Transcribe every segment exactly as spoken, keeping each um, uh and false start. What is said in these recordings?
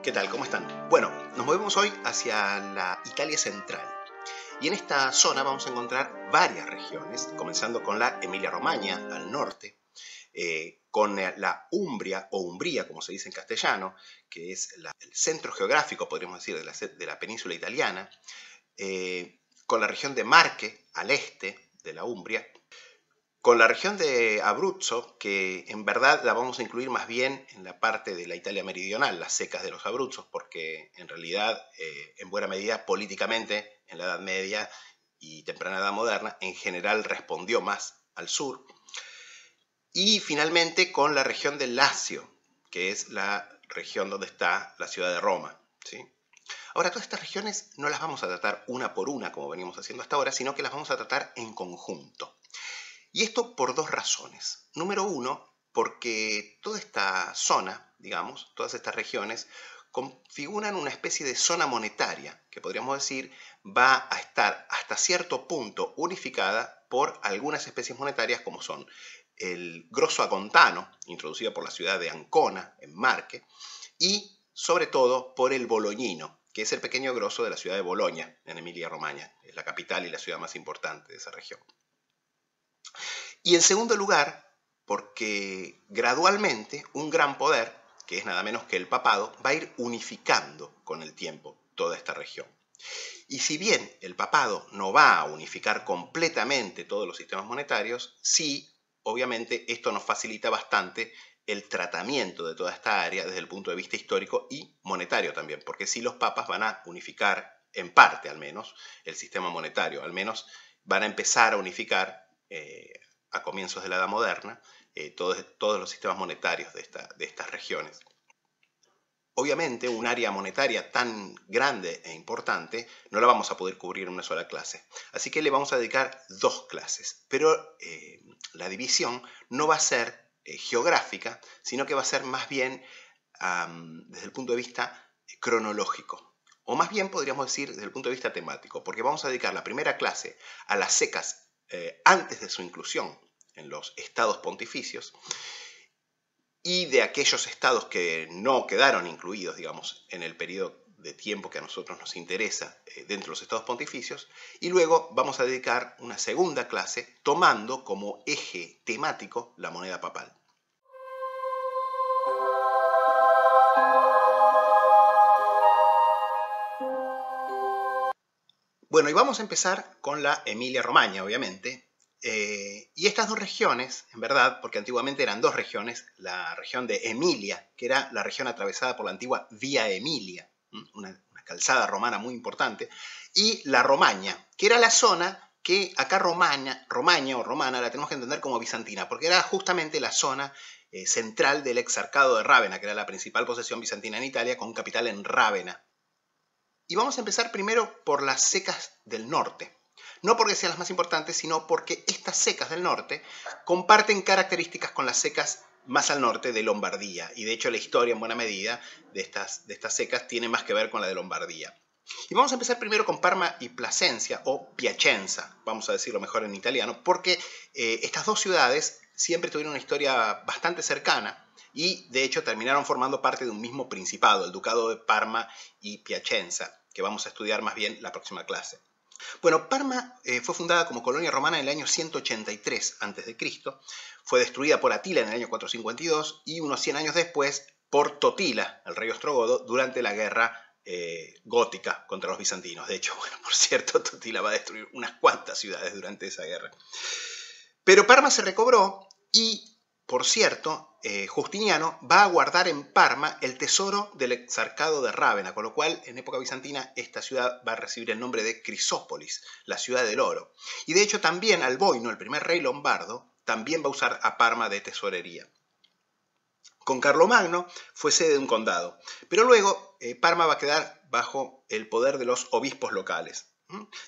¿Qué tal? ¿Cómo están? Bueno, nos movemos hoy hacia la Italia central y en esta zona vamos a encontrar varias regiones, comenzando con la Emilia-Romagna al norte, eh, con la Umbria o Umbría, como se dice en castellano, que es la, el centro geográfico, podríamos decir, de la, de la península italiana, eh, con la región de Marche al este de la Umbria, con la región de Abruzzo, que en verdad la vamos a incluir más bien en la parte de la Italia meridional, las secas de los Abruzzos, porque en realidad, eh, en buena medida, políticamente, en la Edad Media y temprana Edad Moderna, en general respondió más al sur. Y finalmente con la región de Lazio, que es la región donde está la ciudad de Roma, ¿sí? Ahora, todas estas regiones no las vamos a tratar una por una, como venimos haciendo hasta ahora, sino que las vamos a tratar en conjunto. Y esto por dos razones. Número uno, porque toda esta zona, digamos, todas estas regiones, configuran una especie de zona monetaria, que podríamos decir va a estar hasta cierto punto unificada por algunas especies monetarias como son el grosso agontano, introducido por la ciudad de Ancona, en Marche, y sobre todo por el boloñino, que es el pequeño grosso de la ciudad de Bolonia, en Emilia-Romagna. Es la capital y la ciudad más importante de esa región. Y en segundo lugar, porque gradualmente un gran poder, que es nada menos que el papado, va a ir unificando con el tiempo toda esta región. Y si bien el papado no va a unificar completamente todos los sistemas monetarios, sí, obviamente esto nos facilita bastante el tratamiento de toda esta área desde el punto de vista histórico y monetario también, porque sí los papas van a unificar, en parte al menos, el sistema monetario, al menos van a empezar a unificar Eh, a comienzos de la Edad Moderna, eh, todos, todos los sistemas monetarios de, esta, de estas regiones. Obviamente, un área monetaria tan grande e importante no la vamos a poder cubrir en una sola clase. Así que le vamos a dedicar dos clases. Pero eh, la división no va a ser eh, geográfica, sino que va a ser más bien um, desde el punto de vista cronológico. O más bien podríamos decir desde el punto de vista temático, porque vamos a dedicar la primera clase a las secas Eh, antes de su inclusión en los estados pontificios y de aquellos estados que no quedaron incluidos, digamos, en el periodo de tiempo que a nosotros nos interesa eh, dentro de los estados pontificios, y luego vamos a dedicar una segunda clase tomando como eje temático la moneda papal. Bueno, y vamos a empezar con la Emilia-Romagna, obviamente. Eh, y estas dos regiones, en verdad, porque antiguamente eran dos regiones, la región de Emilia, que era la región atravesada por la antigua Vía Emilia, una, una calzada romana muy importante, y la Romaña, que era la zona que acá Romaña, Romaña o Romana la tenemos que entender como bizantina, porque era justamente la zona eh, central del exarcado de Rávena, que era la principal posesión bizantina en Italia, con capital en Rávena. Y vamos a empezar primero por las secas del norte. No porque sean las más importantes, sino porque estas secas del norte comparten características con las secas más al norte de Lombardía. Y de hecho la historia en buena medida de estas, de estas secas tiene más que ver con la de Lombardía. Y vamos a empezar primero con Parma y Plasencia, o Piacenza, vamos a decirlo mejor en italiano, porque eh, estas dos ciudades siempre tuvieron una historia bastante cercana. Y, de hecho, terminaron formando parte de un mismo principado, el Ducado de Parma y Piacenza, que vamos a estudiar más bien la próxima clase. Bueno, Parma eh, fue fundada como colonia romana en el año ciento ochenta y tres antes de Cristo, fue destruida por Atila en el año cuatrocientos cincuenta y dos y unos cien años después por Totila, el rey ostrogodo, durante la guerra eh, gótica contra los bizantinos. De hecho, bueno, por cierto, Totila va a destruir unas cuantas ciudades durante esa guerra. Pero Parma se recobró y, por cierto, eh, Justiniano va a guardar en Parma el tesoro del exarcado de Rávena, con lo cual, en época bizantina, esta ciudad va a recibir el nombre de Crisópolis, la ciudad del oro. Y de hecho también Alboino, el primer rey lombardo, también va a usar a Parma de tesorería. Con Carlomagno fue sede de un condado, pero luego eh, Parma va a quedar bajo el poder de los obispos locales,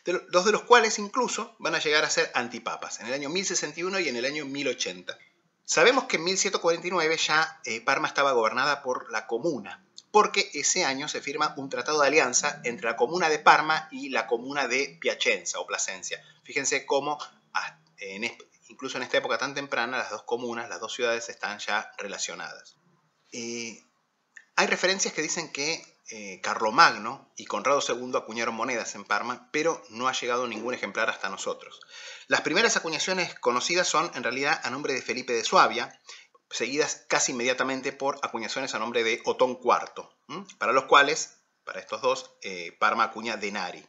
de los de los cuales incluso van a llegar a ser antipapas, en el año mil sesenta y uno y en el año mil ochenta. Sabemos que en mil ciento cuarenta y nueve ya eh, Parma estaba gobernada por la Comuna, porque ese año se firma un tratado de alianza entre la Comuna de Parma y la Comuna de Piacenza o Plasencia. Fíjense cómo en este incluso en esta época tan temprana, las dos comunas, las dos ciudades están ya relacionadas. Eh, hay referencias que dicen que eh, Carlomagno y Conrado segundo acuñaron monedas en Parma, pero no ha llegado ningún ejemplar hasta nosotros. Las primeras acuñaciones conocidas son, en realidad, a nombre de Felipe de Suabia, seguidas casi inmediatamente por acuñaciones a nombre de Otón cuarto, ¿m? para los cuales, para estos dos, eh, Parma acuña denari.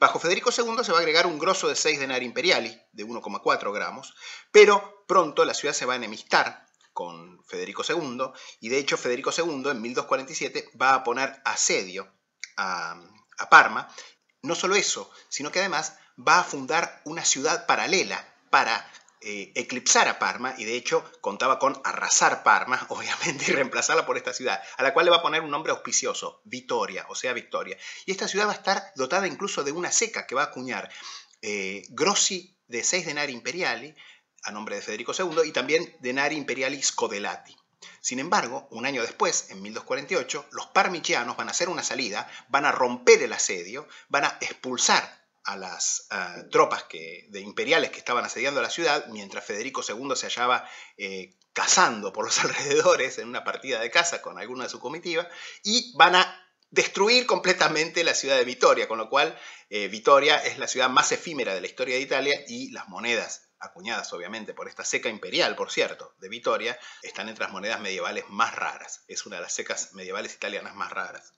Bajo Federico segundo se va a agregar un grosso de seis denari imperiali, de uno coma cuatro gramos, pero pronto la ciudad se va a enemistar con Federico segundo, y de hecho Federico segundo en mil doscientos cuarenta y siete va a poner asedio a, a Parma. No solo eso, sino que además va a fundar una ciudad paralela para eh, eclipsar a Parma, y de hecho contaba con arrasar Parma, obviamente, y reemplazarla por esta ciudad, a la cual le va a poner un nombre auspicioso, Victoria, o sea Victoria. Y esta ciudad va a estar dotada incluso de una ceca que va a acuñar eh, grossi de seis denari imperiali, a nombre de Federico segundo, y también denari imperiali scodelati. Sin embargo, un año después, en mil doscientos cuarenta y ocho, los parmigianos van a hacer una salida, van a romper el asedio, van a expulsar a las uh, tropas que, de imperiales que estaban asediando a la ciudad, mientras Federico segundo se hallaba eh, cazando por los alrededores en una partida de caza con alguna de su comitiva, y van a destruir completamente la ciudad de Vitoria, con lo cual eh, Vitoria es la ciudad más efímera de la historia de Italia, y las monedas acuñadas obviamente por esta ceca imperial, por cierto, de Vitoria, están entre las monedas medievales más raras. Es una de las cecas medievales italianas más raras.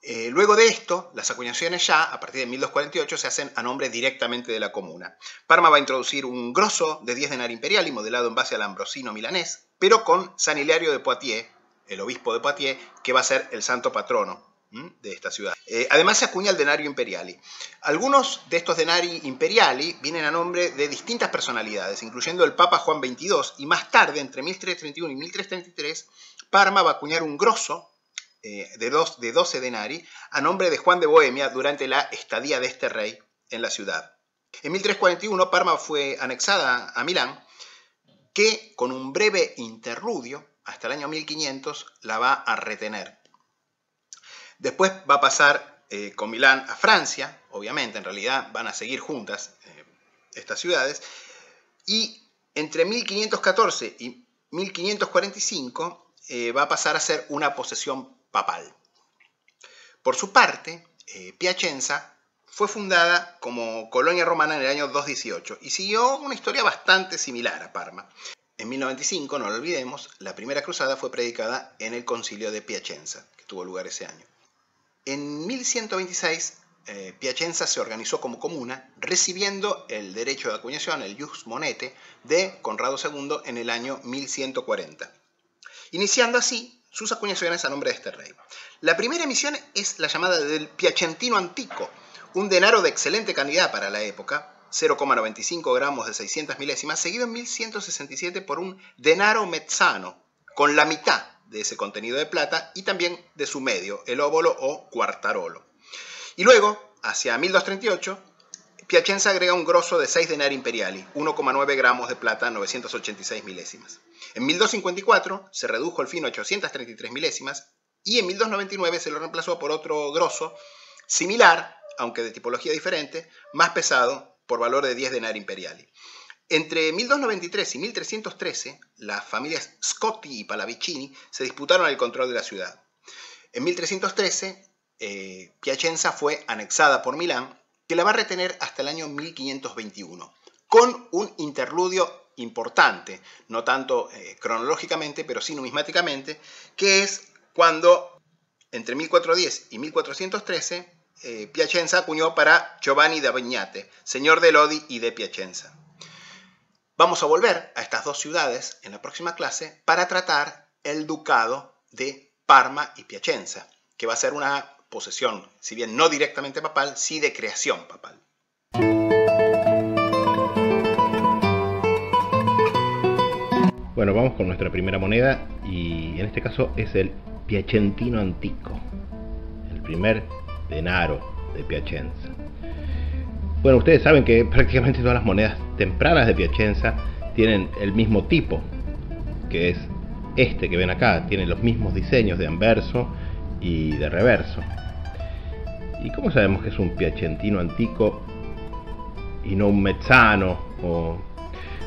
Eh, luego de esto, las acuñaciones ya, a partir de mil doscientos cuarenta y ocho, se hacen a nombre directamente de la comuna. Parma va a introducir un grosso de diez denari imperiali, modelado en base al ambrosino milanés, pero con San Hilario de Poitiers, el obispo de Poitiers, que va a ser el santo patrono ¿m? de esta ciudad. Eh, además se acuña el denario imperiali. Algunos de estos denari imperiali vienen a nombre de distintas personalidades, incluyendo el Papa Juan veintidós, y más tarde, entre mil trescientos treinta y uno y mil trescientos treinta y tres, Parma va a acuñar un grosso de doce denari, a nombre de Juan de Bohemia, durante la estadía de este rey en la ciudad. En mil trescientos cuarenta y uno Parma fue anexada a Milán, que con un breve interludio, hasta el año mil quinientos, la va a retener. Después va a pasar eh, con Milán a Francia, obviamente, en realidad van a seguir juntas eh, estas ciudades, y entre mil quinientos catorce y mil quinientos cuarenta y cinco eh, va a pasar a ser una posesión papal. Por su parte, eh, Piacenza fue fundada como colonia romana en el año doscientos dieciocho y siguió una historia bastante similar a Parma. En mil noventa y cinco, no lo olvidemos, la primera cruzada fue predicada en el concilio de Piacenza, que tuvo lugar ese año. En mil ciento veintiséis, eh, Piacenza se organizó como comuna, recibiendo el derecho de acuñación, el jus monete, de Conrado segundo en el año mil ciento cuarenta, iniciando así sus acuñaciones a nombre de este rey. La primera emisión es la llamada del Piacentino Antico, un denaro de excelente calidad para la época, cero coma noventa y cinco gramos de seiscientas milésimas, seguido en mil ciento sesenta y siete por un denaro mezzano, con la mitad de ese contenido de plata y también de su medio, el óbolo o cuartarolo. Y luego, hacia mil doscientos treinta y ocho, Piacenza agrega un grosso de seis denari imperiali, uno coma nueve gramos de plata, novecientas ochenta y seis milésimas. En mil doscientos cincuenta y cuatro se redujo el fino a ochocientas treinta y tres milésimas y en mil doscientos noventa y nueve se lo reemplazó por otro grosso similar, aunque de tipología diferente, más pesado, por valor de diez denari imperiali. Entre mil doscientos noventa y tres y mil trescientos trece, las familias Scotti y Pallavicini se disputaron el control de la ciudad. En mil trescientos trece, eh, Piacenza fue anexada por Milán, que la va a retener hasta el año mil quinientos veintiuno, con un interludio importante, no tanto eh, cronológicamente, pero sí numismáticamente, que es cuando entre mil cuatrocientos diez y mil cuatrocientos trece, eh, Piacenza acuñó para Giovanni da Vignate, señor de Lodi y de Piacenza. Vamos a volver a estas dos ciudades en la próxima clase para tratar el ducado de Parma y Piacenza, que va a ser una posesión, si bien no directamente papal, sí de creación papal. Bueno, vamos con nuestra primera moneda y en este caso es el piacentino antico, el primer denaro de Piacenza. Bueno, ustedes saben que prácticamente todas las monedas tempranas de Piacenza tienen el mismo tipo, que es este que ven acá, tiene los mismos diseños de anverso y de reverso. ¿Y cómo sabemos que es un piacentino antico y no un mezzano? O...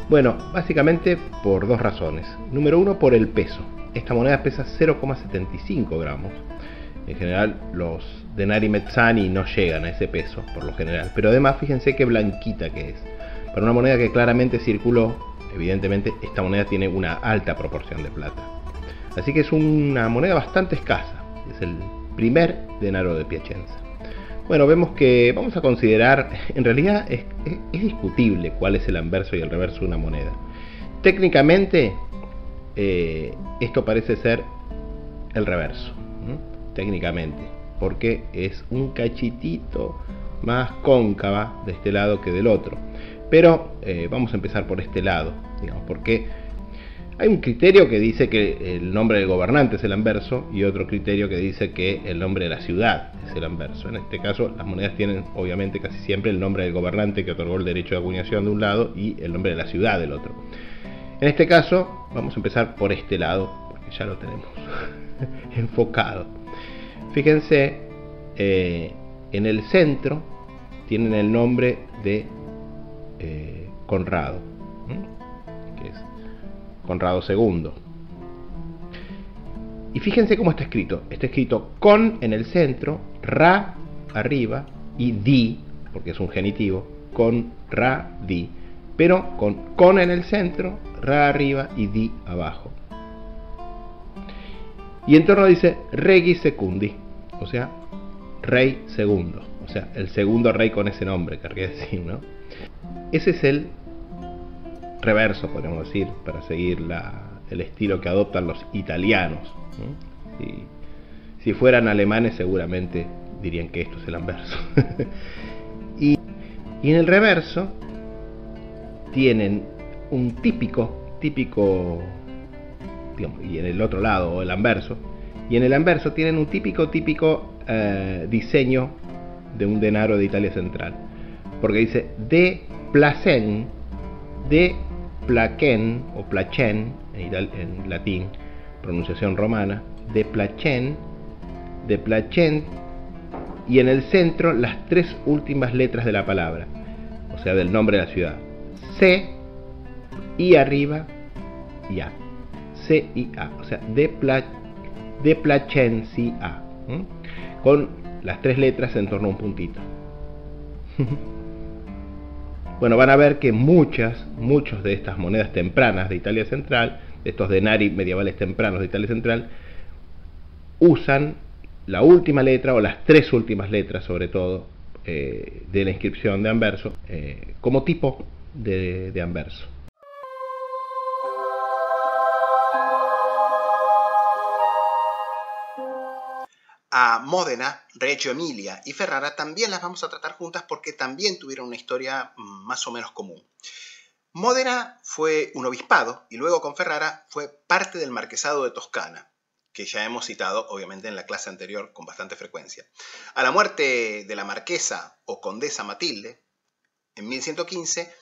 Bueno, básicamente por dos razones. Número uno, por el peso. Esta moneda pesa cero coma setenta y cinco gramos. En general los denari mezzani no llegan a ese peso, por lo general. Pero además, fíjense qué blanquita que es. Para una moneda que claramente circuló, evidentemente esta moneda tiene una alta proporción de plata. Así que es una moneda bastante escasa. Es el primer denaro de Piacenza. Bueno, vemos que vamos a considerar, en realidad es, es, es discutible cuál es el anverso y el reverso de una moneda. Técnicamente, eh, esto parece ser el reverso, ¿no? Técnicamente, porque es un cachitito más cóncava de este lado que del otro. Pero eh, vamos a empezar por este lado, digamos, porque hay un criterio que dice que el nombre del gobernante es el anverso y otro criterio que dice que el nombre de la ciudad es el anverso. En este caso, las monedas tienen obviamente casi siempre el nombre del gobernante que otorgó el derecho de acuñación de un lado y el nombre de la ciudad del otro. En este caso, vamos a empezar por este lado, porque ya lo tenemos enfocado. Fíjense, eh, en el centro tienen el nombre de eh, Conrado, ¿eh? que es Conrado segundo. Y fíjense cómo está escrito. Está escrito con en el centro, ra arriba y di, porque es un genitivo, con ra di, pero con con en el centro, ra arriba y di abajo. Y en torno dice regi secundi, o sea, rey segundo, o sea, el segundo rey con ese nombre, querría decir, ¿no? Ese es el reverso, podríamos decir, para seguir la, el estilo que adoptan los italianos, ¿no? Si, si fueran alemanes seguramente dirían que esto es el anverso. y, y en el reverso tienen un típico, típico, digamos, y en el otro lado, o el anverso, y en el anverso tienen un típico, típico eh, diseño de un denaro de Italia Central, porque dice de Placen, de Placen o Placen en, en latín, pronunciación romana, de Placen, de Placen, y en el centro las tres últimas letras de la palabra, o sea del nombre de la ciudad, C, I arriba y A, C y A, o sea de, Pla, de Placencia, ¿eh? con las tres letras en torno a un puntito. Bueno, van a ver que muchas, muchos de estas monedas tempranas de Italia Central, de estos denari medievales tempranos de Italia Central, usan la última letra, o las tres últimas letras sobre todo, eh, de la inscripción de anverso, eh, como tipo de, de anverso. A Módena, Reggio Emilia y Ferrara también las vamos a tratar juntas porque también tuvieron una historia más o menos común. Módena fue un obispado y luego con Ferrara fue parte del marquesado de Toscana, que ya hemos citado obviamente en la clase anterior con bastante frecuencia. A la muerte de la marquesa o condesa Matilde, en mil ciento quince,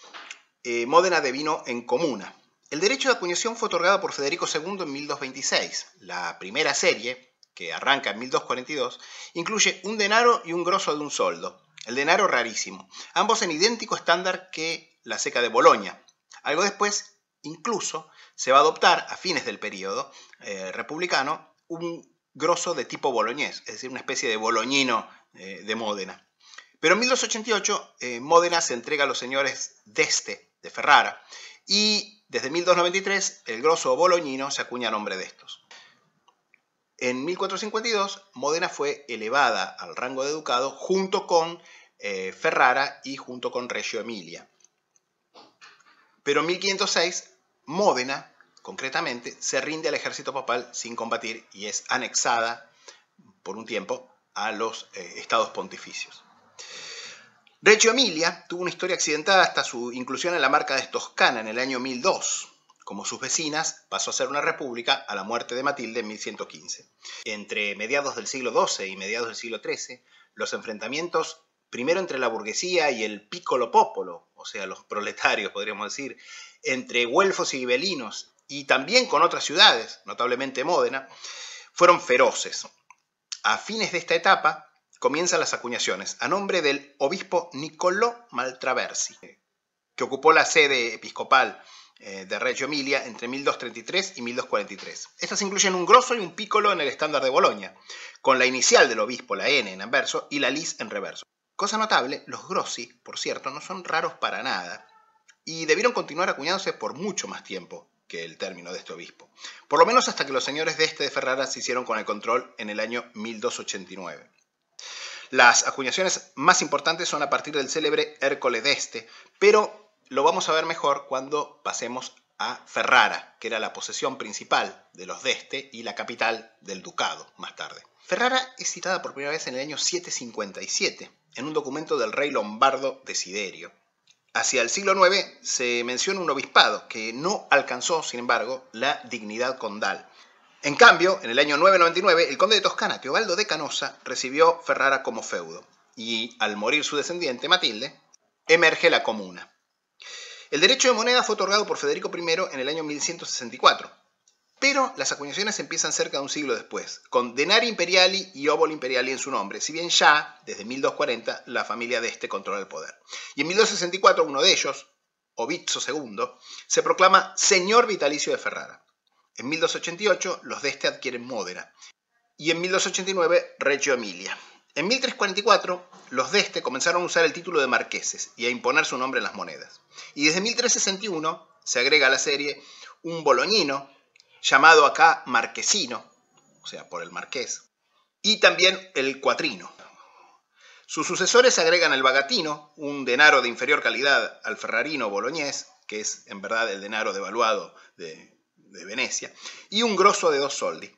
eh, Módena devino en comuna. El derecho de acuñación fue otorgado por Federico segundo en mil doscientos veintiséis, la primera serie, que arranca en mil doscientos cuarenta y dos, incluye un denaro y un grosso de un soldo, el denaro rarísimo, ambos en idéntico estándar que la ceca de Bolonia. Algo después, incluso, se va a adoptar, a fines del periodo eh, republicano, un grosso de tipo boloñés, es decir, una especie de boloñino eh, de Módena. Pero en mil doscientos ochenta y ocho, eh, Módena se entrega a los señores de Este, de Ferrara, y desde mil doscientos noventa y tres, el grosso boloñino se acuña a nombre de estos. En mil cuatrocientos cincuenta y dos, Módena fue elevada al rango de ducado junto con eh, Ferrara y junto con Reggio Emilia. Pero en mil quinientos seis, Módena, concretamente, se rinde al ejército papal sin combatir y es anexada por un tiempo a los eh, estados pontificios. Reggio Emilia tuvo una historia accidentada hasta su inclusión en la marca de Toscana en el año mil dos. Como sus vecinas, pasó a ser una república a la muerte de Matilde en mil ciento quince. Entre mediados del siglo doce y mediados del siglo trece, los enfrentamientos, primero entre la burguesía y el piccolo popolo, o sea, los proletarios, podríamos decir, entre güelfos y gibelinos, y también con otras ciudades, notablemente Módena, fueron feroces. A fines de esta etapa, comienzan las acuñaciones a nombre del obispo Nicoló Maltraversi, que ocupó la sede episcopal de Reggio Emilia entre mil doscientos treinta y tres y mil doscientos cuarenta y tres. Estas incluyen un grosso y un piccolo en el estándar de Bolonia, con la inicial del obispo, la N en anverso, y la lis en reverso. Cosa notable, los grossi, por cierto, no son raros para nada, y debieron continuar acuñándose por mucho más tiempo que el término de este obispo, por lo menos hasta que los señores de este de Ferrara se hicieron con el control en el año mil doscientos ochenta y nueve. Las acuñaciones más importantes son a partir del célebre Ercole de Este, pero lo vamos a ver mejor cuando pasemos a Ferrara, que era la posesión principal de los de Este y la capital del ducado más tarde. Ferrara es citada por primera vez en el año setecientos cincuenta y siete, en un documento del rey lombardo Desiderio. Hacia el siglo noveno se menciona un obispado que no alcanzó, sin embargo, la dignidad condal. En cambio, en el año novecientos noventa y nueve, el conde de Toscana, Teobaldo de Canosa, recibió Ferrara como feudo, y al morir su descendiente, Matilde, emerge la comuna. El derecho de moneda fue otorgado por Federico primero en el año mil ciento sesenta y cuatro, pero las acuñaciones empiezan cerca de un siglo después, con denarii imperiali y óbolo imperiali en su nombre, si bien ya, desde mil doscientos cuarenta, la familia de este controla el poder. Y en mil doscientos sesenta y cuatro uno de ellos, Obizzo segundo, se proclama señor vitalicio de Ferrara. En mil doscientos ochenta y ocho los de este adquieren Módena y en mil doscientos ochenta y nueve Reggio Emilia. En mil trescientos cuarenta y cuatro, los de este comenzaron a usar el título de marqueses y a imponer su nombre en las monedas. Y desde mil trescientos sesenta y uno se agrega a la serie un boloñino, llamado acá marquesino, o sea, por el marqués, y también el cuatrino. Sus sucesores agregan el bagatino, un denaro de inferior calidad al ferrarino boloñés, que es en verdad el denaro devaluado de, de Venecia, y un grosso de dos soldi.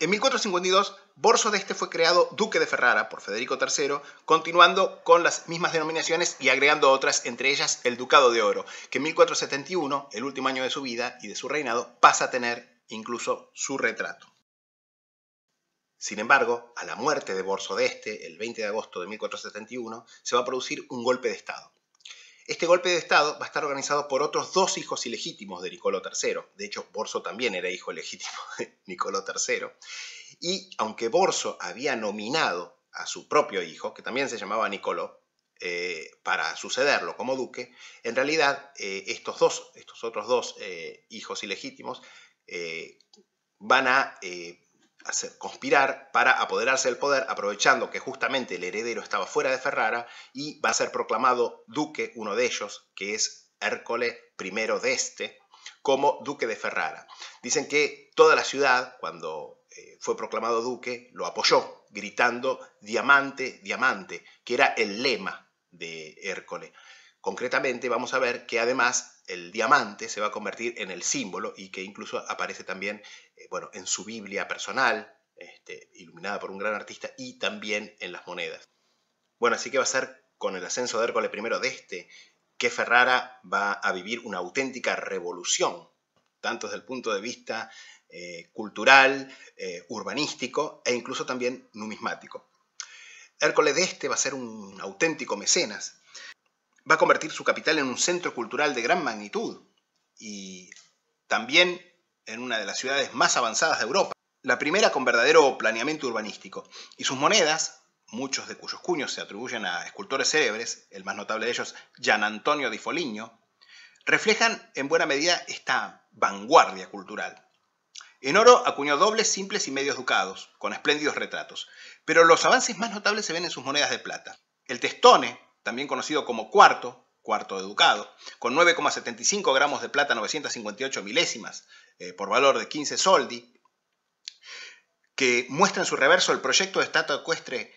En mil cuatrocientos cincuenta y dos, Borso de Este fue creado duque de Ferrara por Federico tercero, continuando con las mismas denominaciones y agregando otras, entre ellas el Ducado de Oro, que en mil cuatrocientos setenta y uno, el último año de su vida y de su reinado, pasa a tener incluso su retrato. Sin embargo, a la muerte de Borso de Este, el veinte de agosto de mil cuatrocientos setenta y uno, se va a producir un golpe de Estado. Este golpe de Estado va a estar organizado por otros dos hijos ilegítimos de Nicoló tercero. De hecho, Borso también era hijo ilegítimo de Nicoló tercero. Y aunque Borso había nominado a su propio hijo, que también se llamaba Nicoló, eh, para sucederlo como duque, en realidad eh, estos, dos, estos otros dos eh, hijos ilegítimos eh, van a eh, hacer, conspirar para apoderarse del poder, aprovechando que justamente el heredero estaba fuera de Ferrara, y va a ser proclamado duque, uno de ellos, que es Ercole primero de Este, como duque de Ferrara. Dicen que toda la ciudad, cuando fue proclamado duque, lo apoyó, gritando diamante, diamante, que era el lema de Ercole. Concretamente vamos a ver que además el diamante se va a convertir en el símbolo y que incluso aparece también eh, bueno, en su Biblia personal, este, iluminada por un gran artista, y también en las monedas. Bueno, así que va a ser con el ascenso de Ercole primero de Este que Ferrara va a vivir una auténtica revolución, tanto desde el punto de vista Eh, cultural, eh, urbanístico e incluso también numismático. Ercole de Este va a ser un auténtico mecenas. Va a convertir su capital en un centro cultural de gran magnitud y también en una de las ciudades más avanzadas de Europa, la primera con verdadero planeamiento urbanístico. Y sus monedas, muchos de cuyos cuños se atribuyen a escultores célebres, el más notable de ellos, Gian Antonio da Foligno, reflejan en buena medida esta vanguardia cultural. En oro acuñó dobles, simples y medios ducados, con espléndidos retratos, pero los avances más notables se ven en sus monedas de plata. El testone, también conocido como cuarto, cuarto de ducado, con nueve coma setenta y cinco gramos de plata, novecientos cincuenta y ocho milésimas, eh, por valor de quince soldi. que muestra en su reverso el proyecto de estatua ecuestre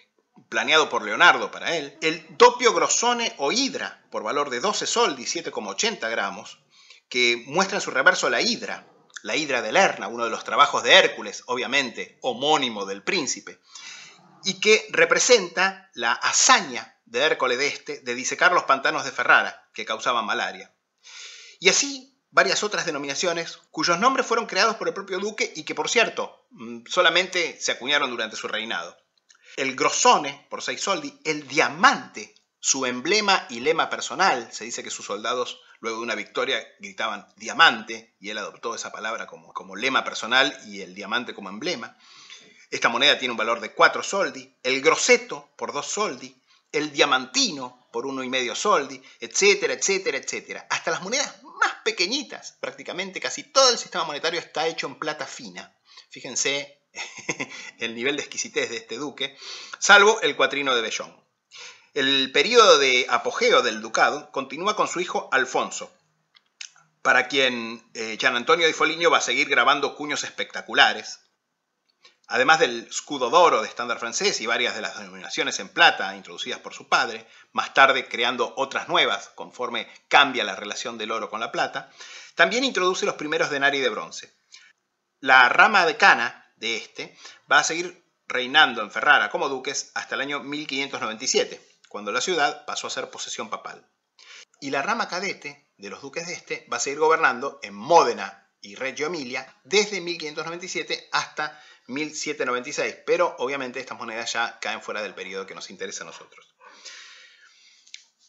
planeado por Leonardo para él, el doppio grossone o hidra, por valor de doce sol, diecisiete coma ochenta gramos, que muestra en su reverso la hidra, la hidra de Lerna, uno de los trabajos de Hércules, obviamente, homónimo del príncipe, y que representa la hazaña de Ercole de Este de disecar los pantanos de Ferrara, que causaban malaria. Y así varias otras denominaciones cuyos nombres fueron creados por el propio duque y que, por cierto, solamente se acuñaron durante su reinado. El grossone, por seis soldi, el diamante, su emblema y lema personal. Se dice que sus soldados, luego de una victoria, gritaban diamante, y él adoptó esa palabra como, como lema personal y el diamante como emblema. Esta moneda tiene un valor de cuatro soldi, el grosseto por dos soldi, el diamantino por uno y medio soldi, etcétera, etcétera, etcétera. Hasta las monedas más pequeñitas, prácticamente casi todo el sistema monetario está hecho en plata fina. Fíjense el nivel de exquisitez de este duque, salvo el cuatrino de Bellón. El periodo de apogeo del ducado continúa con su hijo Alfonso, para quien eh, Gian Antonio da Foligno va a seguir grabando cuños espectaculares, además del escudo d'oro de estándar francés y varias de las denominaciones en plata introducidas por su padre, más tarde creando otras nuevas conforme cambia la relación del oro con la plata. También introduce los primeros denarii de bronce. La rama decana de este va a seguir reinando en Ferrara como duques hasta el año mil quinientos noventa y siete, cuando la ciudad pasó a ser posesión papal. Y la rama cadete de los duques de este va a seguir gobernando en Módena y Reggio Emilia desde mil quinientos noventa y siete hasta mil setecientos noventa y seis, pero obviamente estas monedas ya caen fuera del periodo que nos interesa a nosotros.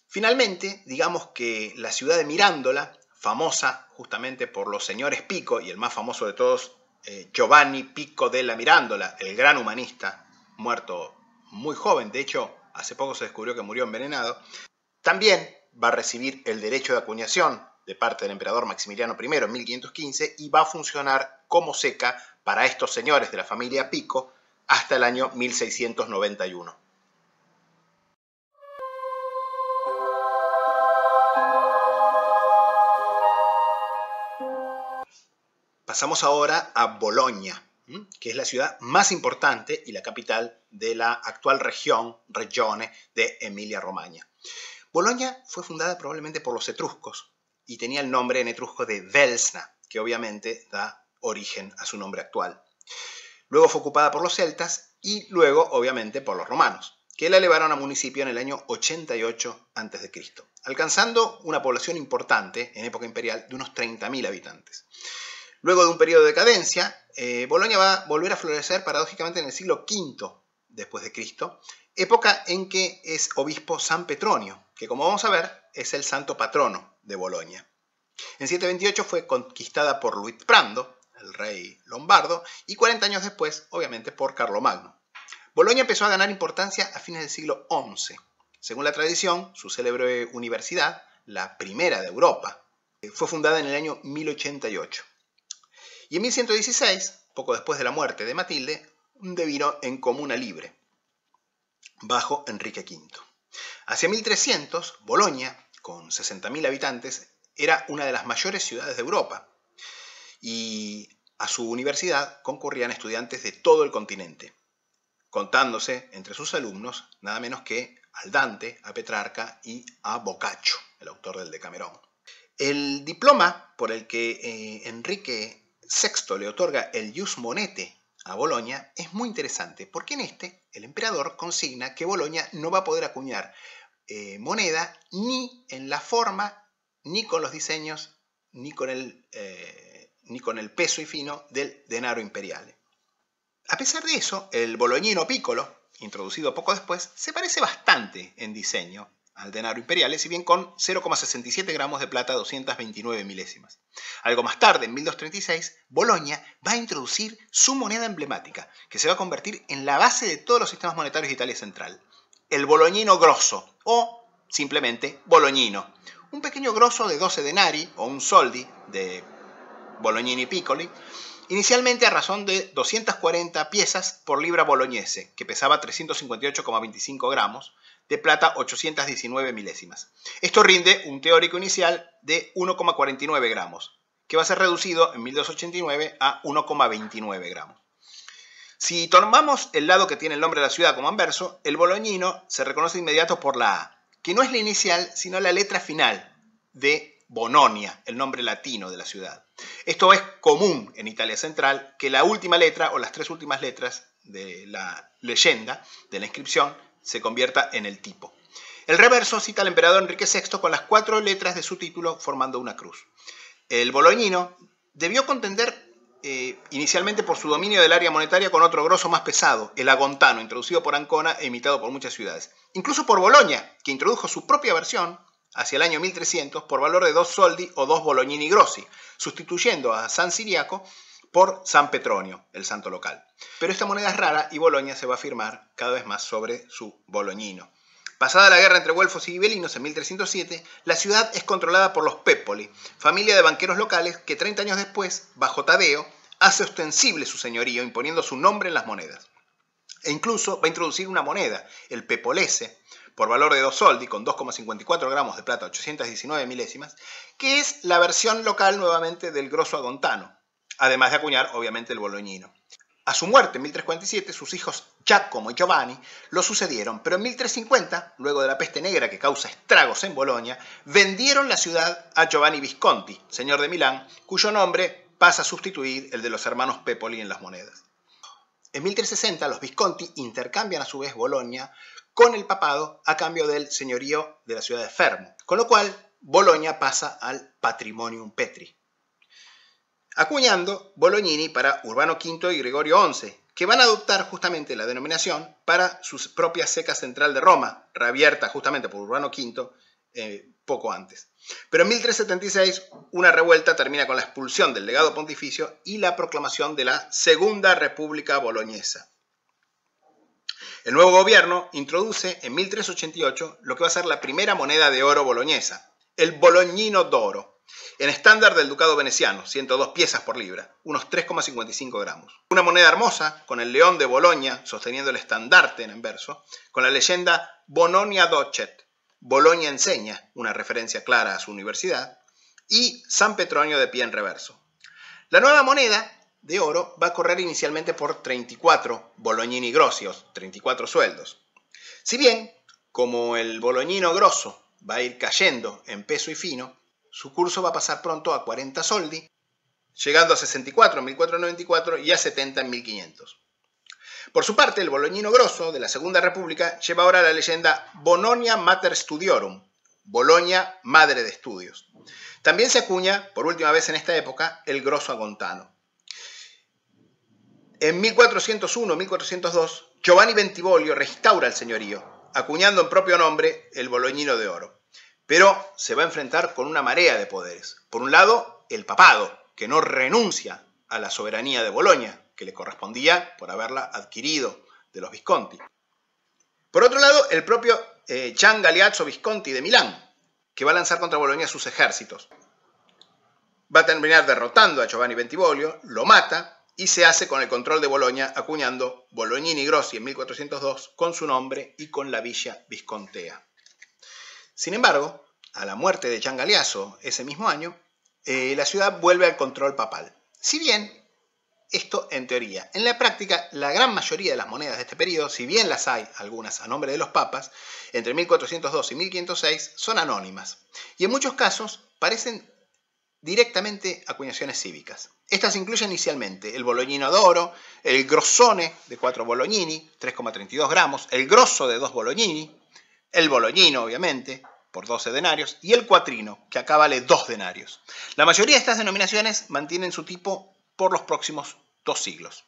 Finalmente, digamos que la ciudad de Mirándola, famosa justamente por los señores Pico, y el más famoso de todos, eh, Giovanni Pico della Mirandola, el gran humanista, muerto muy joven, de hecho hace poco se descubrió que murió envenenado, también va a recibir el derecho de acuñación de parte del emperador Maximiliano primero en mil quinientos quince y va a funcionar como ceca para estos señores de la familia Pico hasta el año mil seiscientos noventa y uno. Pasamos ahora a Bolonia, que es la ciudad más importante y la capital de la actual región, regione, de Emilia-Romagna. Bolonia fue fundada probablemente por los etruscos y tenía el nombre en etrusco de Velsna, que obviamente da origen a su nombre actual. Luego fue ocupada por los celtas y luego, obviamente, por los romanos, que la elevaron a municipio en el año ochenta y ocho antes de Cristo, alcanzando una población importante en época imperial de unos treinta mil habitantes. Luego de un periodo de decadencia, eh, Bolonia va a volver a florecer paradójicamente en el siglo quinto después de Cristo, época en que es obispo San Petronio, que como vamos a ver es el santo patrono de Bolonia. En setecientos veintiocho fue conquistada por Luitprando, el rey lombardo, y cuarenta años después, obviamente, por Carlomagno. Bolonia empezó a ganar importancia a fines del siglo once. Según la tradición, su célebre universidad, la primera de Europa, fue fundada en el año mil ochenta y ocho. Y en mil ciento dieciséis, poco después de la muerte de Matilde, devino en comuna libre, bajo Enrique quinto. Hacia mil trescientos, Bolonia, con sesenta mil habitantes, era una de las mayores ciudades de Europa, y a su universidad concurrían estudiantes de todo el continente, contándose entre sus alumnos nada menos que al Dante, a Petrarca y a Boccaccio, el autor del Decamerón. El diploma por el que eh, Enrique sexto le otorga el Ius Monete a Bolonia es muy interesante, porque en este el emperador consigna que Bolonia no va a poder acuñar eh, moneda ni en la forma, ni con los diseños, ni con el... Eh, ni con el peso y fino del denaro imperial. A pesar de eso, el boloñino Piccolo, introducido poco después, se parece bastante en diseño al denaro imperial, si bien con cero coma sesenta y siete gramos de plata, doscientas veintinueve milésimas. Algo más tarde, en mil doscientos treinta y seis, Bolonia va a introducir su moneda emblemática, que se va a convertir en la base de todos los sistemas monetarios de Italia Central, el boloñino grosso, o simplemente boloñino, un pequeño grosso de doce denari, o un soldi, de Bolognini Piccoli, inicialmente a razón de doscientas cuarenta piezas por libra boloñese, que pesaba trescientos cincuenta y ocho coma veinticinco gramos, de plata ochocientas diecinueve milésimas. Esto rinde un teórico inicial de uno coma cuarenta y nueve gramos, que va a ser reducido en mil doscientos ochenta y nueve a uno coma veintinueve gramos. Si tomamos el lado que tiene el nombre de la ciudad como anverso, el boloñino se reconoce de inmediato por la A, que no es la inicial, sino la letra final de Bolonia, el nombre latino de la ciudad. Esto es común en Italia central, que la última letra o las tres últimas letras de la leyenda, de la inscripción, se convierta en el tipo. El reverso cita al emperador Enrique sexto con las cuatro letras de su título formando una cruz. El boloñino debió contender eh, inicialmente por su dominio del área monetaria con otro grosso más pesado, el agontano, introducido por Ancona e imitado por muchas ciudades. Incluso por Bolonia, que introdujo su propia versión hacia el año mil trescientos por valor de dos soldi o dos bolognini grossi, sustituyendo a San Siriaco por San Petronio, el santo local. Pero esta moneda es rara y Bolonia se va a firmar cada vez más sobre su boloñino. Pasada la guerra entre güelfos y gibelinos en mil trescientos siete, la ciudad es controlada por los Pépoli, familia de banqueros locales que treinta años después, bajo Tadeo, hace ostensible su señorío imponiendo su nombre en las monedas. E incluso va a introducir una moneda, el Pepolese, por valor de dos soldi, con dos coma cincuenta y cuatro gramos de plata, ochocientas diecinueve milésimas, que es la versión local nuevamente del grosso agontano, además de acuñar obviamente el boloñino. A su muerte en mil trescientos cuarenta y siete, sus hijos Giacomo y Giovanni lo sucedieron, pero en mil trescientos cincuenta, luego de la peste negra que causa estragos en Bolonia, vendieron la ciudad a Giovanni Visconti, señor de Milán, cuyo nombre pasa a sustituir el de los hermanos Pepoli en las monedas. En mil trescientos sesenta, los Visconti intercambian a su vez Bolonia con el papado a cambio del señorío de la ciudad de Fermo, con lo cual Bolonia pasa al Patrimonium Petri, acuñando bolognini para Urbano quinto y Gregorio once, que van a adoptar justamente la denominación para sus propias ceca central de Roma, reabierta justamente por Urbano quinto eh, poco antes. Pero en mil trescientos setenta y seis una revuelta termina con la expulsión del legado pontificio y la proclamación de la Segunda República Boloñesa. El nuevo gobierno introduce en mil trescientos ochenta y ocho lo que va a ser la primera moneda de oro boloñesa, el bolognino d'oro, en estándar del ducado veneciano, ciento dos piezas por libra, unos tres coma cincuenta y cinco gramos. Una moneda hermosa, con el león de Bolonia sosteniendo el estandarte en anverso, con la leyenda Bononia docet, Bolonia enseña, una referencia clara a su universidad, y San Petronio de pie en reverso. La nueva moneda de oro va a correr inicialmente por treinta y cuatro bolognini grosios, treinta y cuatro sueldos. Si bien, como el bolognino grosso va a ir cayendo en peso y fino, su curso va a pasar pronto a cuarenta soldi, llegando a sesenta y cuatro en mil cuatrocientos noventa y cuatro y a setenta en mil quinientos. Por su parte, el boloñino grosso de la Segunda República lleva ahora la leyenda Bononia Mater Studiorum, Bolonia Madre de Estudios. También se acuña, por última vez en esta época, el grosso agontano. En mil cuatrocientos uno mil cuatrocientos dos, Giovanni Bentivoglio restaura el señorío, acuñando en propio nombre el boloñino de oro. Pero se va a enfrentar con una marea de poderes. Por un lado, el papado, que no renuncia a la soberanía de Bolonia, que le correspondía por haberla adquirido de los Visconti. Por otro lado, el propio eh, Gian Galeazzo Visconti de Milán, que va a lanzar contra Bolonia sus ejércitos. Va a terminar derrotando a Giovanni Bentivoglio, lo mata y se hace con el control de Bolonia, acuñando Bolognini Grossi en mil cuatrocientos dos con su nombre y con la villa viscontea. Sin embargo, a la muerte de Gian Galeazzo ese mismo año, eh, la ciudad vuelve al control papal. Si bien, esto en teoría. En la práctica, la gran mayoría de las monedas de este periodo, si bien las hay, algunas a nombre de los papas, entre mil cuatrocientos dos y mil quinientos seis, son anónimas. Y en muchos casos parecen directamente acuñaciones cívicas. Estas incluyen inicialmente el bolognino d'oro, el grossone de cuatro bolognini, tres coma treinta y dos gramos, el grosso de dos bolognini, el boloñino, obviamente, por doce denarios, y el cuatrino, que acá vale dos denarios. La mayoría de estas denominaciones mantienen su tipo por los próximos dos siglos.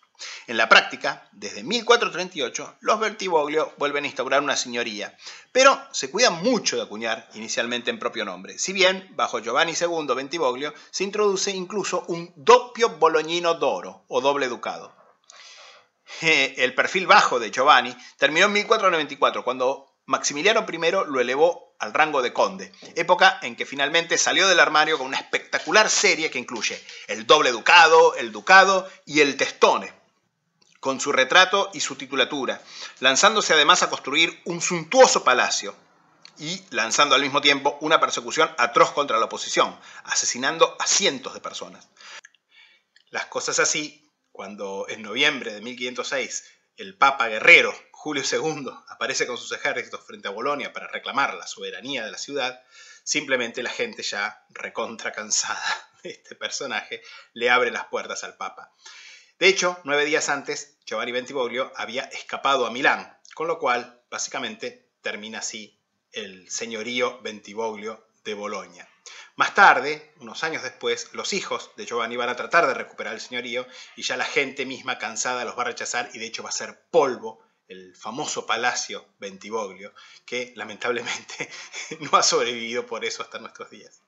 En la práctica, desde mil cuatrocientos treinta y ocho, los Bentivoglio vuelven a instaurar una señoría, pero se cuidan mucho de acuñar inicialmente en propio nombre. Si bien, bajo Giovanni segundo Bentivoglio, se introduce incluso un doppio boloñino d'oro, o doble ducado. El perfil bajo de Giovanni terminó en mil cuatrocientos noventa y cuatro, cuando Maximiliano primero lo elevó al rango de conde, época en que finalmente salió del armario con una espectacular serie que incluye el doble ducado, el ducado y el testone, con su retrato y su titulatura, lanzándose además a construir un suntuoso palacio y lanzando al mismo tiempo una persecución atroz contra la oposición, asesinando a cientos de personas. Las cosas así, cuando en noviembre de mil quinientos seis el papa guerrero Julio segundo aparece con sus ejércitos frente a Bolonia para reclamar la soberanía de la ciudad, simplemente la gente ya recontra cansada de este personaje le abre las puertas al papa. De hecho, nueve días antes, Giovanni Bentivoglio había escapado a Milán, con lo cual, básicamente, termina así el señorío Bentivoglio de Bolonia. Más tarde, unos años después, los hijos de Giovanni van a tratar de recuperar el señorío y ya la gente misma cansada los va a rechazar y de hecho va a ser polvo el famoso Palacio Bentivoglio, que lamentablemente no ha sobrevivido por eso hasta nuestros días.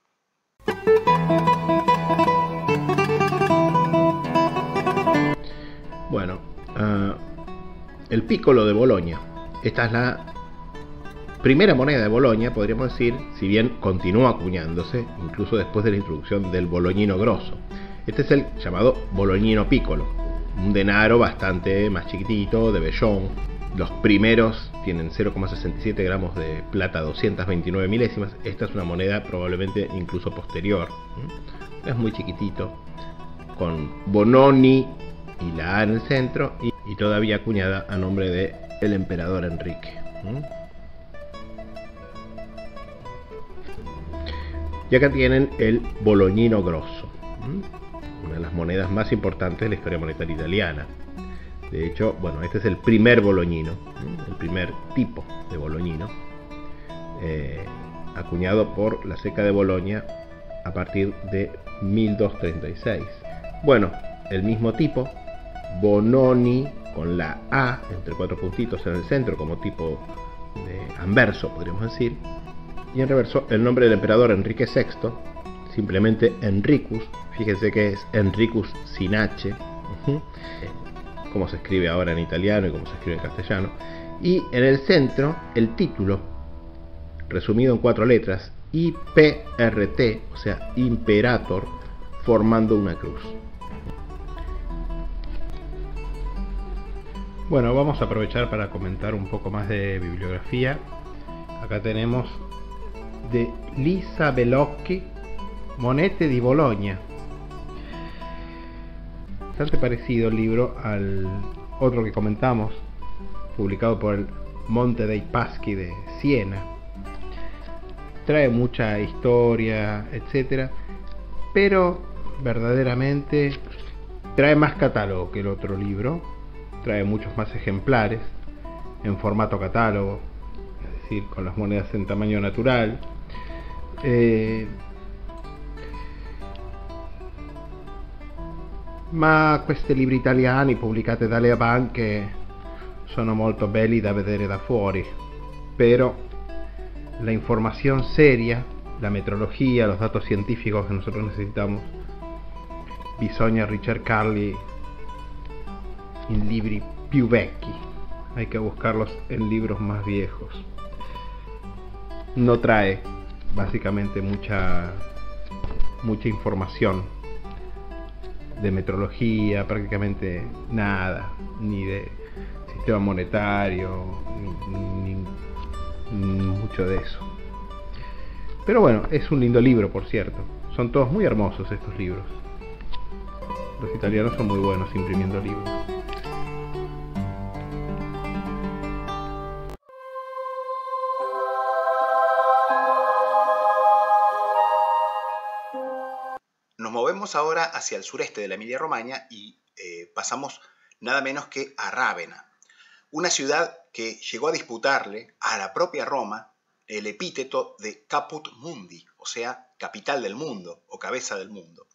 Bueno, uh, el Piccolo de Bolonia. Esta es la primera moneda de Bolonia, podríamos decir, si bien continuó acuñándose, incluso después de la introducción del boloñino grosso. Este es el llamado boloñino piccolo, un denaro bastante más chiquitito, de vellón. Los primeros tienen cero coma sesenta y siete gramos de plata, doscientas veintinueve milésimas. Esta es una moneda probablemente incluso posterior. Es muy chiquitito, con Bononi y la A en el centro, y, y todavía acuñada a nombre de el emperador Enrique. Y acá tienen el boloñino grosso, una de las monedas más importantes de la historia monetaria italiana. De hecho, bueno, este es el primer boloñino, el primer tipo de boloñino, eh, acuñado por la ceca de Bolonia a partir de mil doscientos treinta y seis. Bueno, el mismo tipo, Bononi con la A entre cuatro puntitos en el centro como tipo de anverso, podríamos decir. Y en reverso el nombre del emperador Enrique sexto, simplemente Enricus. Fíjense que es Enricus sin H, como se escribe ahora en italiano y como se escribe en castellano. Y en el centro el título, resumido en cuatro letras, I P R T, o sea, Imperator, formando una cruz. Bueno, vamos a aprovechar para comentar un poco más de bibliografía. Acá tenemos de Lisa Bellocchi, Monete di Bologna. Bastante parecido el libro al otro que comentamos, publicado por el Monte dei Paschi de Siena. Trae mucha historia, etcétera, pero verdaderamente trae más catálogo que el otro libro. Trae muchos más ejemplares en formato catálogo, es decir, con las monedas en tamaño natural. Eh, ma questi libri italiani pubblicati dalle banche sono molto belli da vedere da fuori, pero la información seria, la metrología, los datos científicos que nosotros necesitamos, bisogna ricercarli in libri più vecchi. Hay que buscarlos en libros más viejos. No trae básicamente mucha mucha información de metrología, prácticamente nada, ni de sistema monetario, ni, ni, ni mucho de eso. Pero bueno, es un lindo libro, por cierto. Son todos muy hermosos estos libros. Los italianos son muy buenos imprimiendo libros. Ahora hacia el sureste de la Emilia-Romagna y eh, pasamos nada menos que a Rávena, una ciudad que llegó a disputarle a la propia Roma el epíteto de Caput Mundi, o sea, capital del mundo o cabeza del mundo,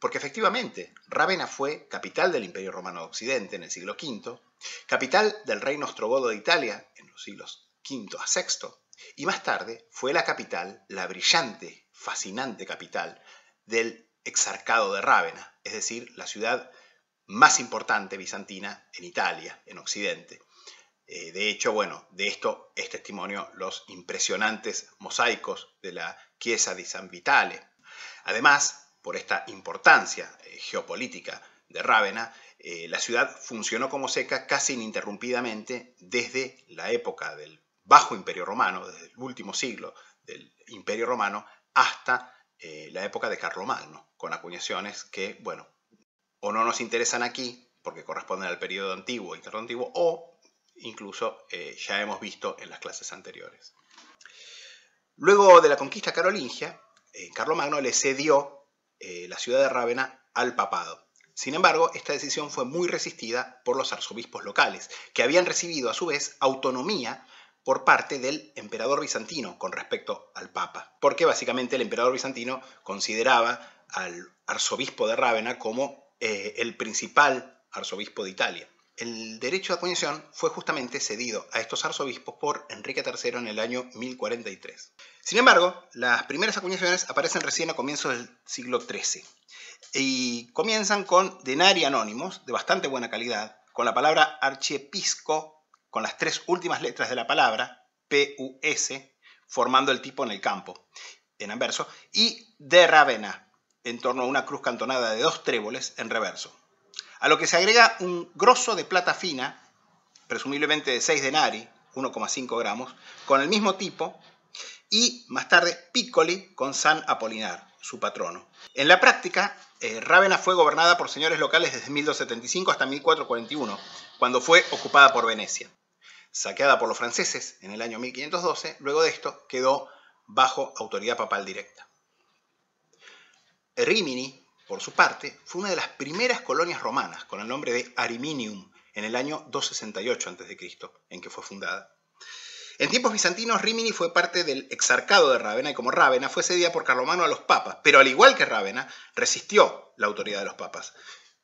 porque efectivamente Rávena fue capital del Imperio Romano de Occidente en el siglo quinto, capital del reino ostrogodo de Italia en los siglos quinto a sexto, y más tarde fue la capital, la brillante, fascinante capital del exarcado de Rávena, es decir, la ciudad más importante bizantina en Italia, en Occidente. Eh, de hecho, bueno, de esto es testimonio los impresionantes mosaicos de la Chiesa di San Vitale. Además, por esta importancia eh, geopolítica de Rávena, eh, la ciudad funcionó como ceca casi ininterrumpidamente desde la época del Bajo Imperio Romano, desde el último siglo del Imperio Romano hasta Eh, la época de Carlomagno, con acuñaciones que, bueno, o no nos interesan aquí, porque corresponden al periodo antiguo, interantiguo, o incluso eh, ya hemos visto en las clases anteriores. Luego de la conquista carolingia, eh, Carlomagno le cedió eh, la ciudad de Rávena al papado. Sin embargo, esta decisión fue muy resistida por los arzobispos locales, que habían recibido a su vez autonomía por parte del emperador bizantino con respecto al papa, porque básicamente el emperador bizantino consideraba al arzobispo de Rávena como eh, el principal arzobispo de Italia. El derecho de acuñación fue justamente cedido a estos arzobispos por Enrique tercero en el año mil cuarenta y tres. Sin embargo, las primeras acuñaciones aparecen recién a comienzos del siglo trece y comienzan con denarii anónimos de bastante buena calidad, con la palabra archiepisco, con las tres últimas letras de la palabra, P U S, formando el tipo en el campo, en anverso, y de Rávena, en torno a una cruz cantonada de dos tréboles en reverso. A lo que se agrega un grosso de plata fina, presumiblemente de seis denarii, uno coma cinco gramos, con el mismo tipo, y más tarde Piccoli con San Apolinar, su patrono. En la práctica, eh, Rávena fue gobernada por señores locales desde mil doscientos setenta y cinco hasta mil cuatrocientos cuarenta y uno, cuando fue ocupada por Venecia. Saqueada por los franceses en el año mil quinientos doce, luego de esto quedó bajo autoridad papal directa. Rimini, por su parte, fue una de las primeras colonias romanas, con el nombre de Ariminium, en el año doscientos sesenta y ocho antes de Cristo, en que fue fundada. En tiempos bizantinos, Rimini fue parte del exarcado de Rávena, y como Rávena fue cedida por Carlomagno a los papas, pero al igual que Rávena, resistió la autoridad de los papas,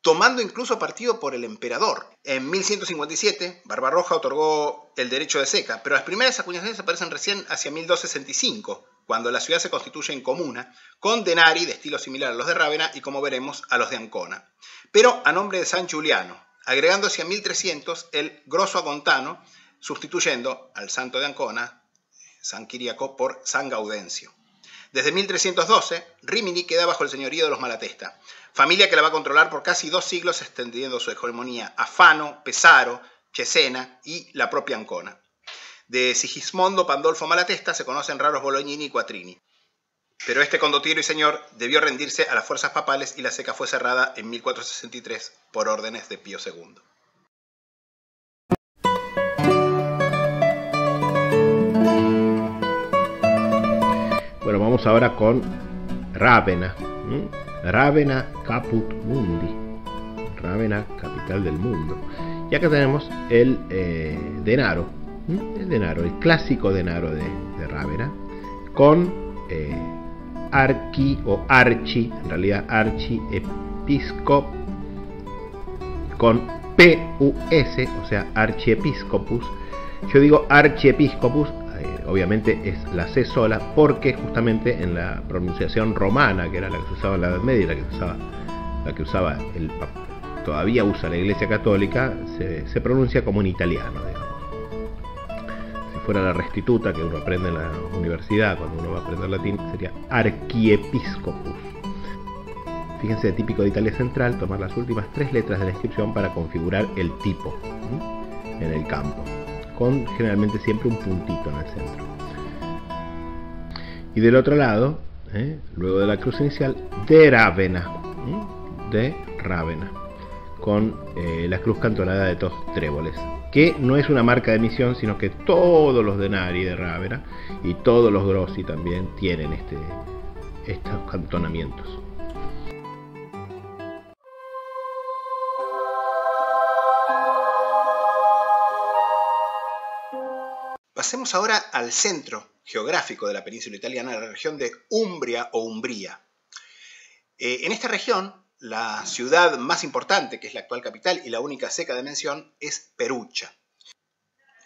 tomando incluso partido por el emperador. En mil ciento cincuenta y siete, Barbarroja otorgó el derecho de ceca, pero las primeras acuñaciones aparecen recién hacia mil doscientos sesenta y cinco, cuando la ciudad se constituye en comuna, con denarii de estilo similar a los de Rávena y, como veremos, a los de Ancona, pero a nombre de San Giuliano, agregándose a mil trescientos el grosso agontano, sustituyendo al santo de Ancona, San Quiriaco, por San Gaudencio. Desde mil trescientos doce, Rimini queda bajo el señorío de los Malatesta, familia que la va a controlar por casi dos siglos, extendiendo su hegemonía a Fano, Pésaro, Cesena y la propia Ancona. De Sigismondo Pandolfo Malatesta se conocen raros Bolognini y Quattrini, pero este condottiero y señor debió rendirse a las fuerzas papales y la ceca fue cerrada en mil cuatrocientos sesenta y tres por órdenes de Pío segundo. Bueno, vamos ahora con Rávena. ¿Mm? Rávena Caput Mundi, Rávena capital del mundo. Y acá tenemos el eh, denaro, el denaro, el clásico denaro de, de Rávena, con eh, archi o archi, en realidad archiepiscop, con P U S, o sea archiepiscopus. Yo digo archiepiscopus, eh, obviamente es la C sola, porque justamente en la pronunciación romana, que era la que se usaba en la Edad Media, la que usaba, la que usaba el todavía usa la Iglesia Católica, se, se pronuncia como en italiano, digamos. Fuera la restituta que uno aprende en la universidad cuando uno va a aprender latín, sería archiepiscopus. Fíjense, típico de Italia Central, tomar las últimas tres letras de la inscripción para configurar el tipo, ¿sí?, en el campo, con generalmente siempre un puntito en el centro. Y del otro lado, ¿eh?, luego de la cruz inicial, de Rávena, ¿sí?, de Rávena, con eh, la cruz cantonada de dos tréboles, que no es una marca de misión, sino que todos los denarii de Rávena y todos los grossi también tienen este, estos cantonamientos. Pasemos ahora al centro geográfico de la península italiana, la región de Umbria o Umbría. Eh, en esta región, la ciudad más importante, que es la actual capital y la única ceca de mención, es Perugia.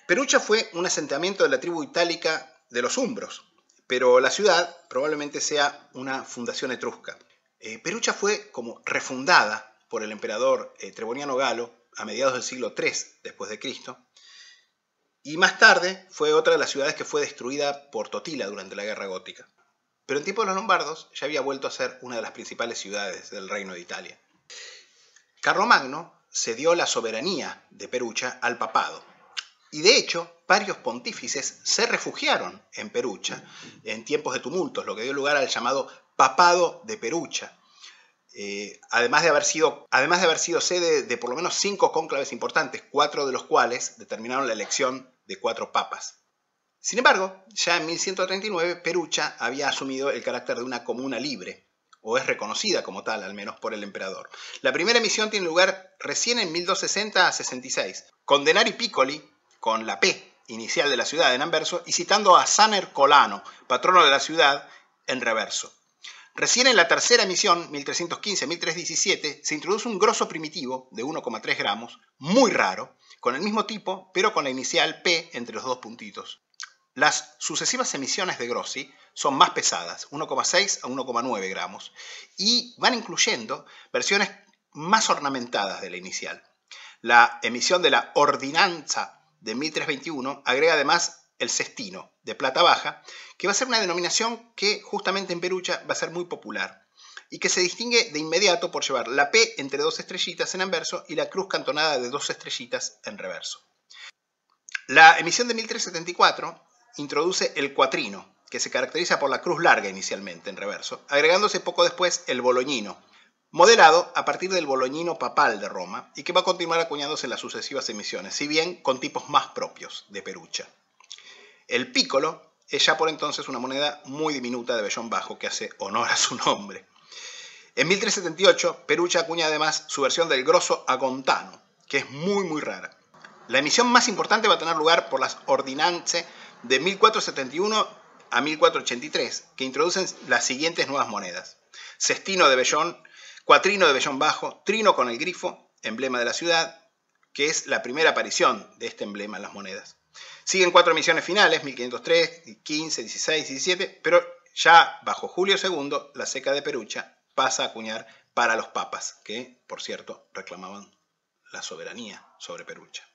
Perugia fue un asentamiento de la tribu itálica de los umbros, pero la ciudad probablemente sea una fundación etrusca. Eh, Perugia fue como refundada por el emperador eh, Treboniano Galo a mediados del siglo tres después de Cristo, y más tarde fue otra de las ciudades que fue destruida por Totila durante la Guerra Gótica. Pero en tiempo de los lombardos ya había vuelto a ser una de las principales ciudades del reino de Italia. Carlomagno cedió la soberanía de Perugia al papado, y de hecho varios pontífices se refugiaron en Perugia en tiempos de tumultos, lo que dio lugar al llamado papado de Perugia, eh, además, de haber sido, además de haber sido sede de por lo menos cinco cónclaves importantes, cuatro de los cuales determinaron la elección de cuatro papas. Sin embargo, ya en mil ciento treinta y nueve, Perugia había asumido el carácter de una comuna libre, o es reconocida como tal, al menos por el emperador. La primera emisión tiene lugar recién en mil doscientos sesenta a sesenta y seis, con Denari Piccoli, con la P inicial de la ciudad en anverso, y citando a San Ercolano, patrono de la ciudad, en reverso. Recién en la tercera emisión, mil trescientos quince a mil trescientos diecisiete, se introduce un grosso primitivo de uno coma tres gramos, muy raro, con el mismo tipo, pero con la inicial P entre los dos puntitos. Las sucesivas emisiones de Grossi son más pesadas, uno coma seis a uno coma nueve gramos, y van incluyendo versiones más ornamentadas de la inicial. La emisión de la Ordinanza de mil trescientos veintiuno agrega además el cestino de plata baja, que va a ser una denominación que justamente en Perugia va a ser muy popular y que se distingue de inmediato por llevar la P entre dos estrellitas en anverso y la cruz cantonada de dos estrellitas en reverso. La emisión de mil trescientos setenta y cuatro introduce el cuatrino, que se caracteriza por la cruz larga inicialmente en reverso, agregándose poco después el boloñino, modelado a partir del boloñino papal de Roma y que va a continuar acuñándose en las sucesivas emisiones, si bien con tipos más propios de Perugia. El piccolo es ya por entonces una moneda muy diminuta de vellón bajo que hace honor a su nombre. En mil trescientos setenta y ocho, Perugia acuña además su versión del grosso agontano, que es muy muy rara. La emisión más importante va a tener lugar por las ordinanze de mil cuatrocientos setenta y uno a mil cuatrocientos ochenta y tres, que introducen las siguientes nuevas monedas: cestino de vellón, cuatrino de vellón bajo, trino con el grifo, emblema de la ciudad, que es la primera aparición de este emblema en las monedas. Siguen cuatro emisiones finales, mil quinientos tres, quince, dieciséis, diecisiete, pero ya bajo Julio segundo, la ceca de Perugia pasa a acuñar para los papas, que, por cierto, reclamaban la soberanía sobre Perugia.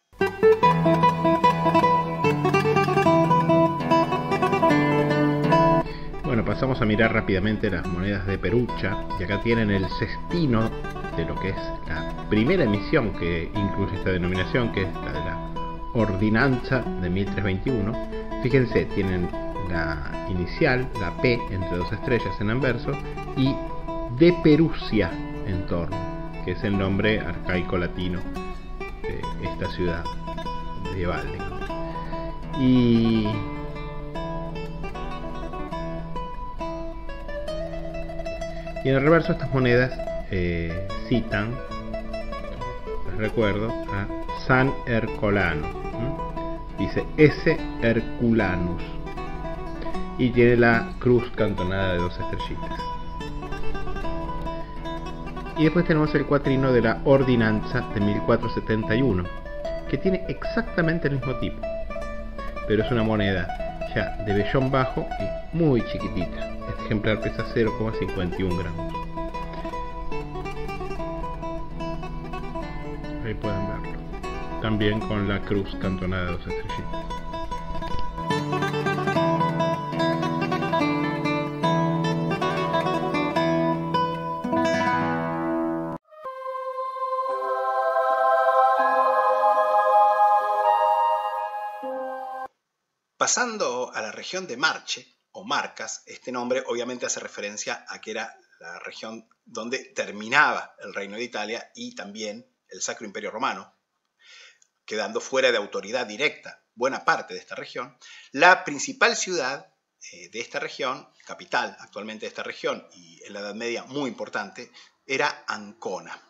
Bueno, pasamos a mirar rápidamente las monedas de Perugia, y acá tienen el cestino de lo que es la primera emisión que incluye esta denominación, que es la de la Ordinanza de mil trescientos veintiuno. Fíjense, tienen la inicial, la P entre dos estrellas en anverso, y de Perugia en torno, que es el nombre arcaico latino de esta ciudad medieval. Y Y en el reverso estas monedas eh, citan, les recuerdo, a San Ercolano, ¿sí? Dice S. Herculanus, y tiene la cruz cantonada de dos estrellitas. Y después tenemos el cuatrino de la Ordinanza de mil cuatrocientos setenta y uno, que tiene exactamente el mismo tipo, pero es una moneda ya de vellón bajo y muy chiquitita. Este ejemplar pesa cero coma cincuenta y uno gramos. Ahí pueden verlo. También con la cruz cantonada de dos estrellitas. Pasando a la región de Marche, o Marcas, este nombre obviamente hace referencia a que era la región donde terminaba el Reino de Italia y también el Sacro Imperio Romano, quedando fuera de autoridad directa buena parte de esta región. La principal ciudad eh, de esta región, capital actualmente de esta región y en la Edad Media muy importante, era Ancona.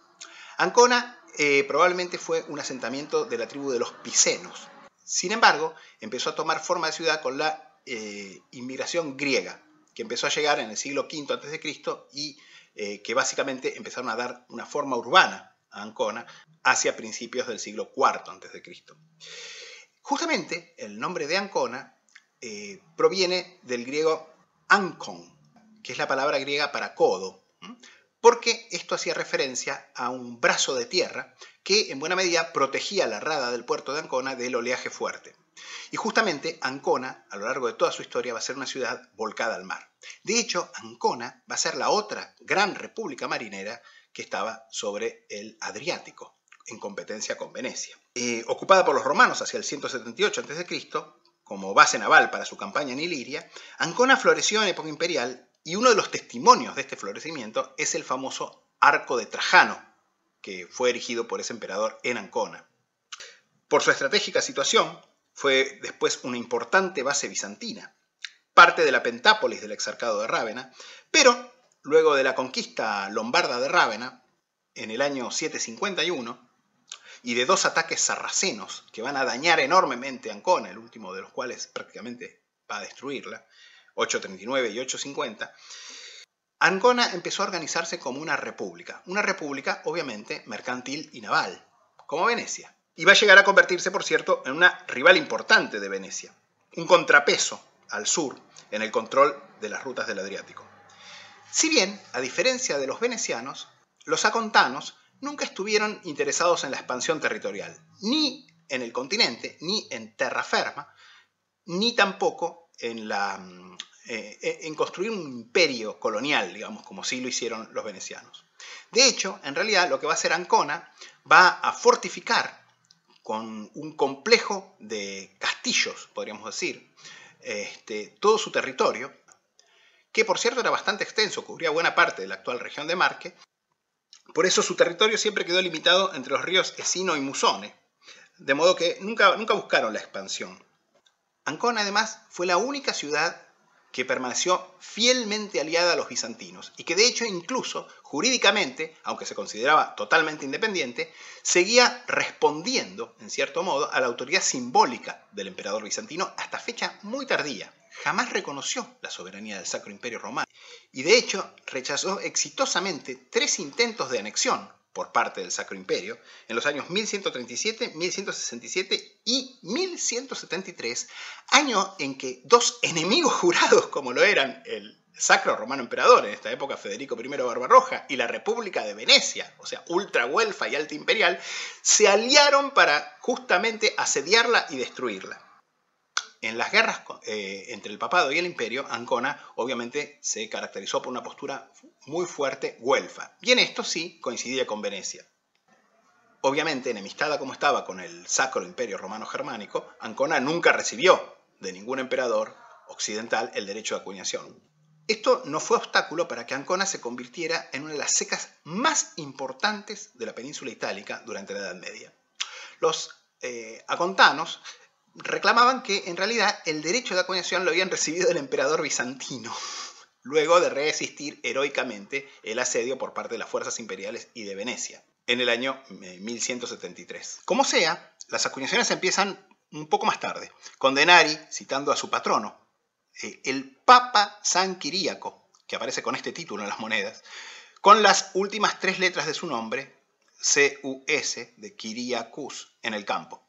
Ancona eh, probablemente fue un asentamiento de la tribu de los Picenos. Sin embargo, empezó a tomar forma de ciudad con la Eh, inmigración griega, que empezó a llegar en el siglo quinto antes de Cristo y eh, que básicamente empezaron a dar una forma urbana a Ancona hacia principios del siglo cuarto antes de Cristo. Justamente el nombre de Ancona eh, proviene del griego ancon, que es la palabra griega para codo, porque esto hacía referencia a un brazo de tierra que en buena medida protegía la rada del puerto de Ancona del oleaje fuerte. Y justamente Ancona, a lo largo de toda su historia, va a ser una ciudad volcada al mar. De hecho, Ancona va a ser la otra gran república marinera que estaba sobre el Adriático, en competencia con Venecia. Eh, ocupada por los romanos hacia el ciento setenta y ocho antes de Cristo, como base naval para su campaña en Iliria, Ancona floreció en época imperial, y uno de los testimonios de este florecimiento es el famoso Arco de Trajano, que fue erigido por ese emperador en Ancona. Por su estratégica situación, fue después una importante base bizantina, parte de la Pentápolis del exarcado de Rávena, pero luego de la conquista lombarda de Rávena, en el año setecientos cincuenta y uno, y de dos ataques sarracenos que van a dañar enormemente Ancona, el último de los cuales prácticamente va a destruirla, ochocientos treinta y nueve y ochocientos cincuenta, Ancona empezó a organizarse como una república, una república obviamente mercantil y naval, como Venecia. Y va a llegar a convertirse, por cierto, en una rival importante de Venecia, un contrapeso al sur en el control de las rutas del Adriático. Si bien, a diferencia de los venecianos, los acontanos nunca estuvieron interesados en la expansión territorial, ni en el continente, ni en terra ferma, ni tampoco en, la, eh, en construir un imperio colonial, digamos, como sí lo hicieron los venecianos. De hecho, en realidad lo que va a hacer Ancona va a fortificar con un complejo de castillos, podríamos decir, este, todo su territorio, que por cierto era bastante extenso, cubría buena parte de la actual región de Marche. Por eso su territorio siempre quedó limitado entre los ríos Esino y Musone, de modo que nunca, nunca buscaron la expansión. Ancona además fue la única ciudad que permaneció fielmente aliada a los bizantinos y que de hecho incluso jurídicamente, aunque se consideraba totalmente independiente, seguía respondiendo en cierto modo a la autoridad simbólica del emperador bizantino hasta fecha muy tardía. Jamás reconoció la soberanía del Sacro Imperio Romano y de hecho rechazó exitosamente tres intentos de anexión por parte del Sacro Imperio en los años mil ciento treinta y siete, mil ciento sesenta y siete y mil ciento setenta y tres, año en que dos enemigos jurados como lo eran el Sacro Romano Emperador, en esta época Federico primero Barbarroja, y la República de Venecia, o sea, ultra güelfa y alta imperial, se aliaron para justamente asediarla y destruirla. En las guerras eh, entre el papado y el imperio, Ancona obviamente se caracterizó por una postura muy fuerte güelfa. Y en esto sí coincidía con Venecia. Obviamente, enemistada como estaba con el Sacro Imperio Romano Germánico, Ancona nunca recibió de ningún emperador occidental el derecho de acuñación. Esto no fue obstáculo para que Ancona se convirtiera en una de las secas más importantes de la península itálica durante la Edad Media. Los eh, acontanos reclamaban que, en realidad, el derecho de acuñación lo habían recibido del emperador bizantino, luego de resistir heroicamente el asedio por parte de las fuerzas imperiales y de Venecia, en el año mil ciento setenta y tres. Como sea, las acuñaciones empiezan un poco más tarde, con Denari citando a su patrono, el Papa San Quiríaco, que aparece con este título en las monedas, con las últimas tres letras de su nombre, C U S, de Quiriacus, en el campo.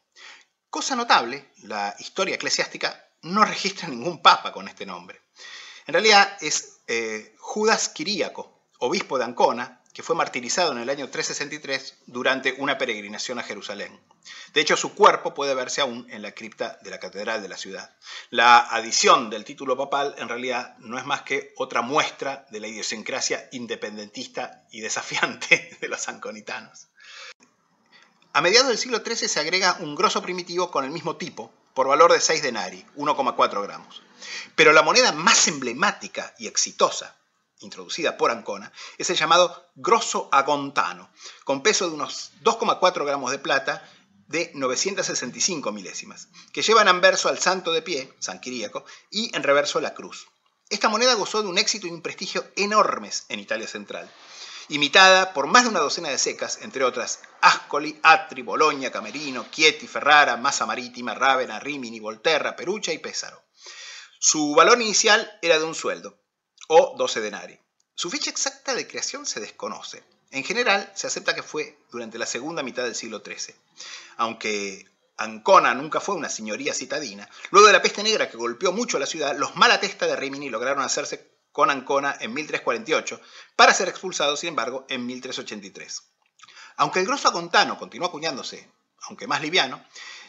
Cosa notable, la historia eclesiástica no registra ningún papa con este nombre. En realidad es eh, Judas Quiríaco, obispo de Ancona, que fue martirizado en el año trescientos sesenta y tres durante una peregrinación a Jerusalén. De hecho, su cuerpo puede verse aún en la cripta de la catedral de la ciudad. La adición del título papal en realidad no es más que otra muestra de la idiosincrasia independentista y desafiante de los anconitanos. A mediados del siglo trece se agrega un grosso primitivo con el mismo tipo, por valor de seis denari, uno coma cuatro gramos. Pero la moneda más emblemática y exitosa, introducida por Ancona, es el llamado grosso agontano, con peso de unos dos coma cuatro gramos de plata de novecientos sesenta y cinco milésimas, que lleva en anverso al santo de pie, San Quiríaco, y en reverso la cruz. Esta moneda gozó de un éxito y un prestigio enormes en Italia central, imitada por más de una docena de secas, entre otras Ascoli, Atri, Bolonia, Camerino, Chieti, Ferrara, Massa Marítima, Rávena, Rimini, Volterra, Perugia y Pésaro. Su valor inicial era de un sueldo, o doce denari. Su fecha exacta de creación se desconoce. En general, se acepta que fue durante la segunda mitad del siglo trece. Aunque Ancona nunca fue una señoría citadina, luego de la peste negra que golpeó mucho a la ciudad, los Malatesta de Rimini lograron hacerse con Ancona en mil trescientos cuarenta y ocho, para ser expulsado, sin embargo, en mil trescientos ochenta y tres. Aunque el grosso agontano continuó acuñándose, aunque más liviano,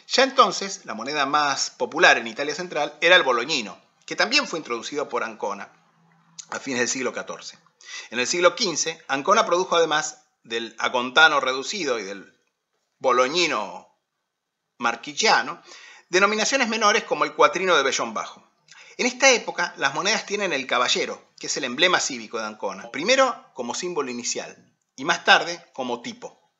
ya entonces la moneda más popular en Italia central era el boloñino, que también fue introducido por Ancona a fines del siglo catorce. En el siglo quince, Ancona produjo, además del agontano reducido y del boloñino marchigiano, denominaciones menores como el cuatrino de vellón bajo. En esta época, las monedas tienen el caballero, que es el emblema cívico de Ancona, primero como símbolo inicial, y más tarde como tipo.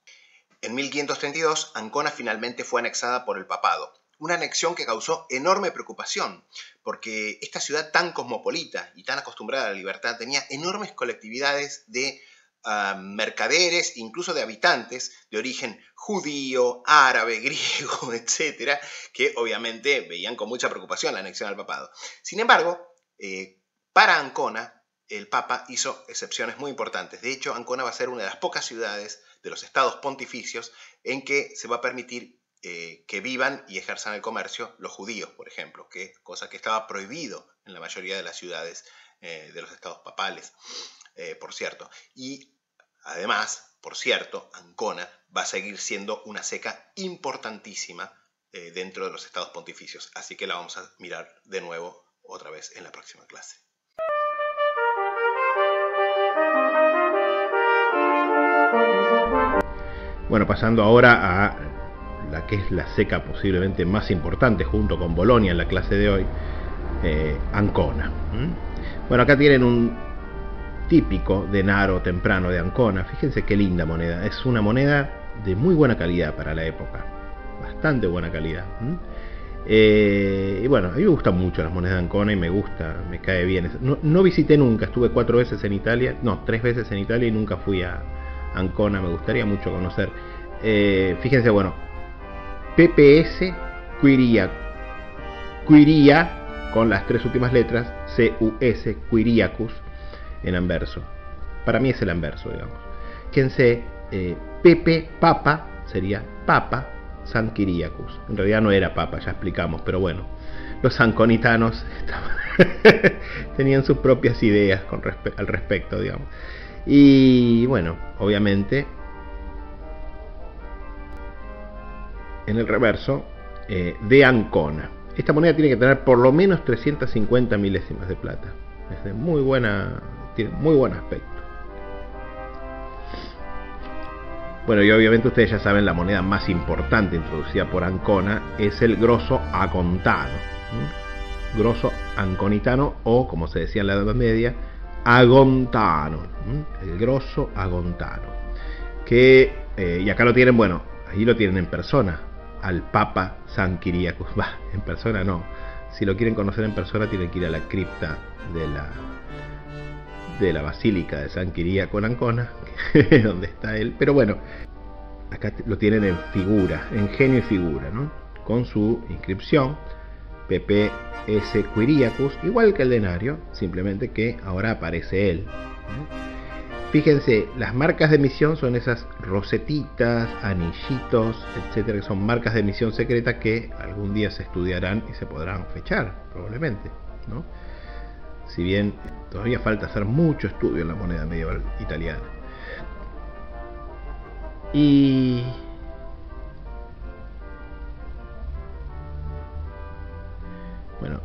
En mil quinientos treinta y dos, Ancona finalmente fue anexada por el papado, una anexión que causó enorme preocupación, porque esta ciudad tan cosmopolita y tan acostumbrada a la libertad tenía enormes colectividades de uh, mercaderes, incluso de habitantes de origen judío, árabe, griego, etcétera, que obviamente veían con mucha preocupación la anexión al papado. Sin embargo, eh, para Ancona, el Papa hizo excepciones muy importantes. De hecho, Ancona va a ser una de las pocas ciudades de los estados pontificios en que se va a permitir eh, que vivan y ejerzan el comercio los judíos, por ejemplo, que cosa que estaba prohibido en la mayoría de las ciudades eh, de los estados papales, eh, por cierto. Y además, por cierto, Ancona va a seguir siendo una ceca importantísima eh, dentro de los estados pontificios, así que la vamos a mirar de nuevo otra vez en la próxima clase. Bueno, pasando ahora a la que es la ceca posiblemente más importante junto con Bolonia en la clase de hoy, eh, Ancona. ¿Mm? Bueno, acá tienen un típico denaro temprano de Ancona. Fíjense qué linda moneda. Es una moneda de muy buena calidad para la época. Bastante buena calidad. ¿Mm? Eh, y bueno, a mí me gustan mucho las monedas de Ancona y me gusta, me cae bien. No, no visité nunca, estuve cuatro veces en Italia, no, tres veces en Italia y nunca fui a Ancona, me gustaría mucho conocer. Eh, fíjense, bueno, P P S Quiria, Quiria con las tres últimas letras, C U S, Quiriacus en anverso. Para mí es el anverso, digamos. Fíjense, eh, Pepe Papa sería Papa San Quiriacus. En realidad no era Papa, ya explicamos, pero bueno, los anconitanos estaban tenían sus propias ideas con respe al respecto, digamos. Y bueno, obviamente en el reverso eh, de Ancona. Esta moneda tiene que tener por lo menos trescientas cincuenta milésimas de plata. Es de muy buena, tiene muy buen aspecto. Bueno, y obviamente ustedes ya saben, la moneda más importante introducida por Ancona es el grosso acontano, ¿sí? Grosso anconitano, o como se decía en la Edad Media, agontano, el grosso agontano, que eh, y acá lo tienen, bueno, ahí lo tienen en persona al Papa San Quiriacus. Bah, en persona no, si lo quieren conocer en persona tienen que ir a la cripta de la de la Basílica de San Quiriaco en Ancona, que es donde está él, pero bueno, acá lo tienen en figura, en genio y figura, ¿no? Con su inscripción P P S Quiriacus, igual que el denario, simplemente que ahora aparece él. Fíjense, las marcas de emisión son esas rosetitas, anillitos, etcétera, que son marcas de emisión secreta que algún día se estudiarán y se podrán fechar, probablemente, ¿no? Si bien todavía falta hacer mucho estudio en la moneda medieval italiana. Y bueno,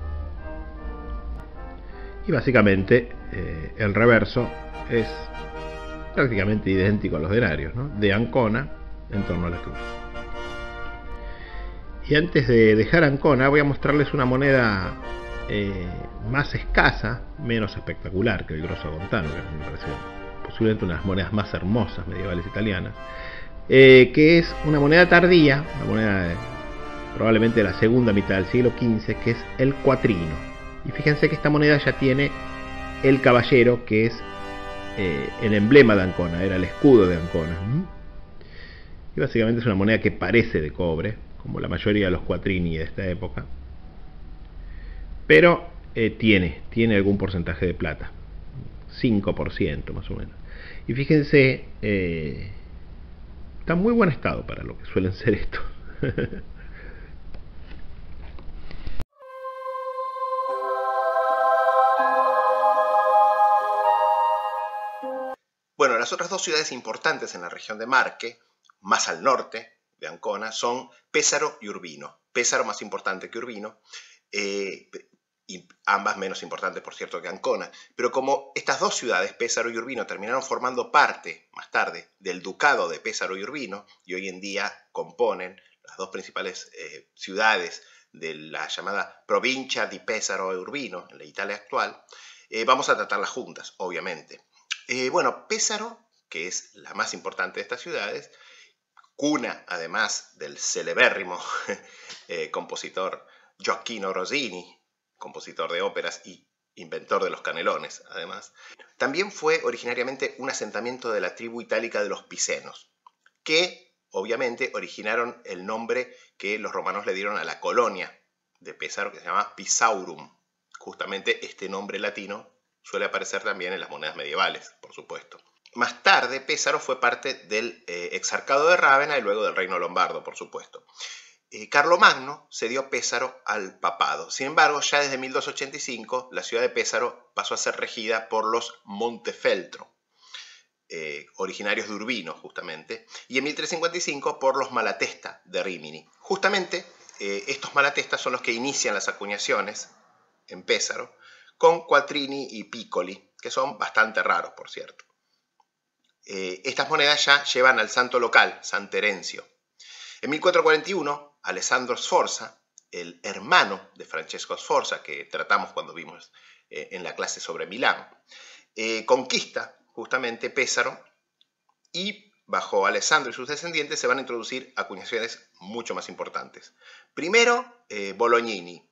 y básicamente eh, el reverso es prácticamente idéntico a los denarios, ¿no? De Ancona en torno a la cruz. Y antes de dejar Ancona voy a mostrarles una moneda eh, más escasa, menos espectacular que el grosso agontano, que me parece posiblemente una de las monedas más hermosas medievales italianas, eh, que es una moneda tardía, una moneda de probablemente de la segunda mitad del siglo quince, que es el cuatrino. Y fíjense que esta moneda ya tiene el caballero, que es eh, el emblema de Ancona, era el escudo de Ancona. Y básicamente es una moneda que parece de cobre, como la mayoría de los cuatrini de esta época, pero eh, tiene, tiene algún porcentaje de plata, cinco por ciento más o menos. Y fíjense, eh, está en muy buen estado para lo que suelen ser estos. Bueno, las otras dos ciudades importantes en la región de Marche, más al norte de Ancona, son Pésaro y Urbino. Pésaro más importante que Urbino, eh, y ambas menos importantes, por cierto, que Ancona. Pero como estas dos ciudades, Pésaro y Urbino, terminaron formando parte, más tarde, del ducado de Pésaro y Urbino, y hoy en día componen las dos principales eh, ciudades de la llamada provincia di Pésaro e Urbino, en la Italia actual, eh, vamos a tratarlas juntas, obviamente. Eh, bueno, Pésaro, que es la más importante de estas ciudades, cuna además del celebérrimo eh, compositor Gioacchino Rossini, compositor de óperas y inventor de los canelones, además. También fue originariamente un asentamiento de la tribu itálica de los picenos, que obviamente originaron el nombre que los romanos le dieron a la colonia de Pésaro, que se llama Pisaurum. Justamente este nombre latino suele aparecer también en las monedas medievales, por supuesto. Más tarde, Pésaro fue parte del eh, exarcado de Rávena y luego del reino lombardo, por supuesto. Eh, Carlomagno cedió Pésaro al papado. Sin embargo, ya desde mil doscientos ochenta y cinco, la ciudad de Pésaro pasó a ser regida por los Montefeltro, eh, originarios de Urbino, justamente, y en mil trescientos cincuenta y cinco por los Malatesta de Rimini. Justamente, eh, estos Malatesta son los que inician las acuñaciones en Pésaro, con quattrini y piccoli, que son bastante raros, por cierto. Eh, estas monedas ya llevan al santo local, San Terencio. En mil cuatrocientos cuarenta y uno, Alessandro Sforza, el hermano de Francesco Sforza, que tratamos cuando vimos eh, en la clase sobre Milán, eh, conquista justamente Pésaro y bajo Alessandro y sus descendientes se van a introducir acuñaciones mucho más importantes. Primero, eh, Bolognini.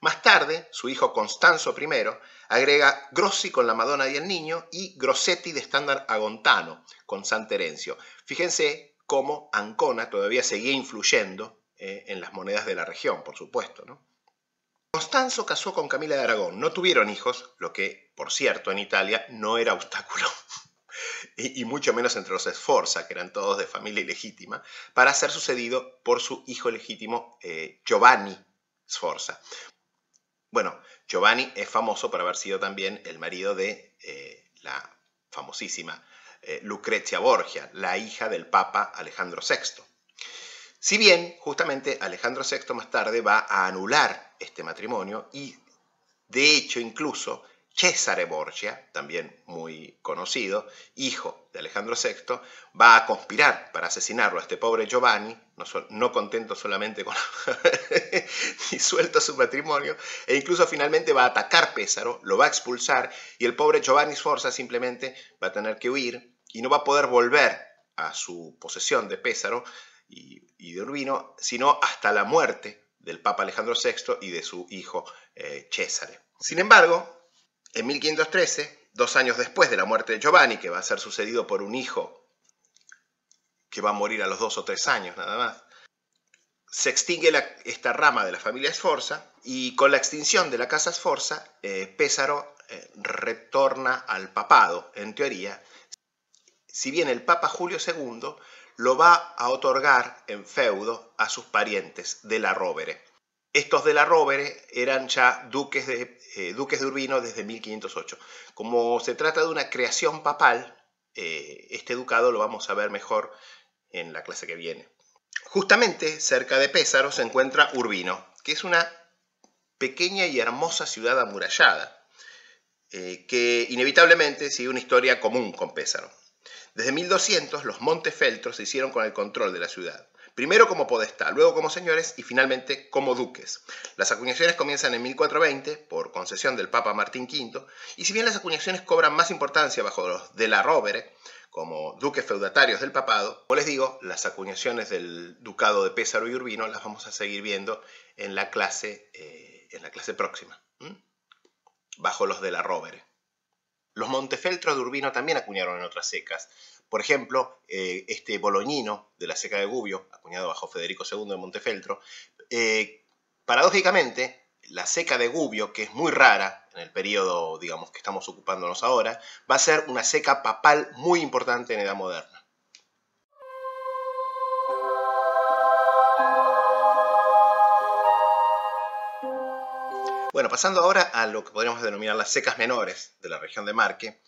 Más tarde, su hijo Constanzo primero agrega Grossi con la Madonna y el Niño y Grossetti de estándar agontano con San Terencio. Fíjense cómo Ancona todavía seguía influyendo eh, en las monedas de la región, por supuesto, ¿no? Constanzo casó con Camila de Aragón. No tuvieron hijos, lo que, por cierto, en Italia no era obstáculo, y, y mucho menos entre los Sforza, que eran todos de familia ilegítima, para ser sucedido por su hijo legítimo eh, Giovanni Sforza. Bueno, Giovanni es famoso por haber sido también el marido de eh, la famosísima eh, Lucrezia Borgia, la hija del Papa Alejandro sexto. Si bien, justamente, Alejandro sexto más tarde va a anular este matrimonio y, de hecho, incluso Cesare Borgia, también muy conocido, hijo de Alejandro sexto, va a conspirar para asesinarlo a este pobre Giovanni, no, so no contento solamente con disuelto su matrimonio, e incluso finalmente va a atacar Pésaro, lo va a expulsar, y el pobre Giovanni Sforza simplemente va a tener que huir y no va a poder volver a su posesión de Pésaro y, y de Urbino, sino hasta la muerte del Papa Alejandro sexto y de su hijo eh, Cesare. Sin embargo, en mil quinientos trece, dos años después de la muerte de Giovanni, que va a ser sucedido por un hijo que va a morir a los dos o tres años nada más, se extingue la, esta rama de la familia Sforza y con la extinción de la casa Sforza, eh, Pésaro eh, retorna al papado, en teoría, si bien el Papa Julio segundo lo va a otorgar en feudo a sus parientes de la Rovere. Estos de la Rovere eran ya duques de, eh, duques de Urbino desde mil quinientos ocho. Como se trata de una creación papal, eh, este ducado lo vamos a ver mejor en la clase que viene. Justamente cerca de Pésaro se encuentra Urbino, que es una pequeña y hermosa ciudad amurallada, eh, que inevitablemente sigue una historia común con Pésaro. Desde mil doscientos los Montefeltros se hicieron con el control de la ciudad. Primero como podestá, luego como señores y finalmente como duques. Las acuñaciones comienzan en mil cuatrocientos veinte por concesión del Papa Martín quinto y si bien las acuñaciones cobran más importancia bajo los de la Rovere como duques feudatarios del papado, como les digo, las acuñaciones del ducado de Pésaro y Urbino las vamos a seguir viendo en la clase, eh, en la clase próxima, ¿Mm? bajo los de la Rovere. Los Montefeltros de Urbino también acuñaron en otras secas. Por ejemplo, eh, este boloñino de la ceca de Gubbio, acuñado bajo Federico segundo de Montefeltro. Eh, paradójicamente, la ceca de Gubbio, que es muy rara en el periodo, digamos, que estamos ocupándonos ahora, va a ser una ceca papal muy importante en Edad Moderna. Bueno, pasando ahora a lo que podríamos denominar las secas menores de la región de Marche,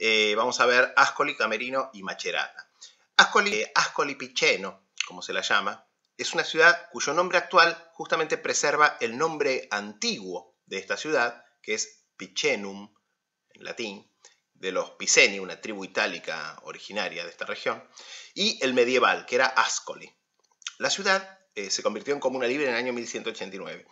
Eh, vamos a ver Ascoli, Camerino y Macerata. Ascoli, eh, Ascoli Piceno, como se la llama, es una ciudad cuyo nombre actual justamente preserva el nombre antiguo de esta ciudad, que es Picenum, en latín, de los Piceni, una tribu itálica originaria de esta región, y el medieval, que era Ascoli. La ciudad eh, se convirtió en comuna libre en el año mil ciento ochenta y nueve.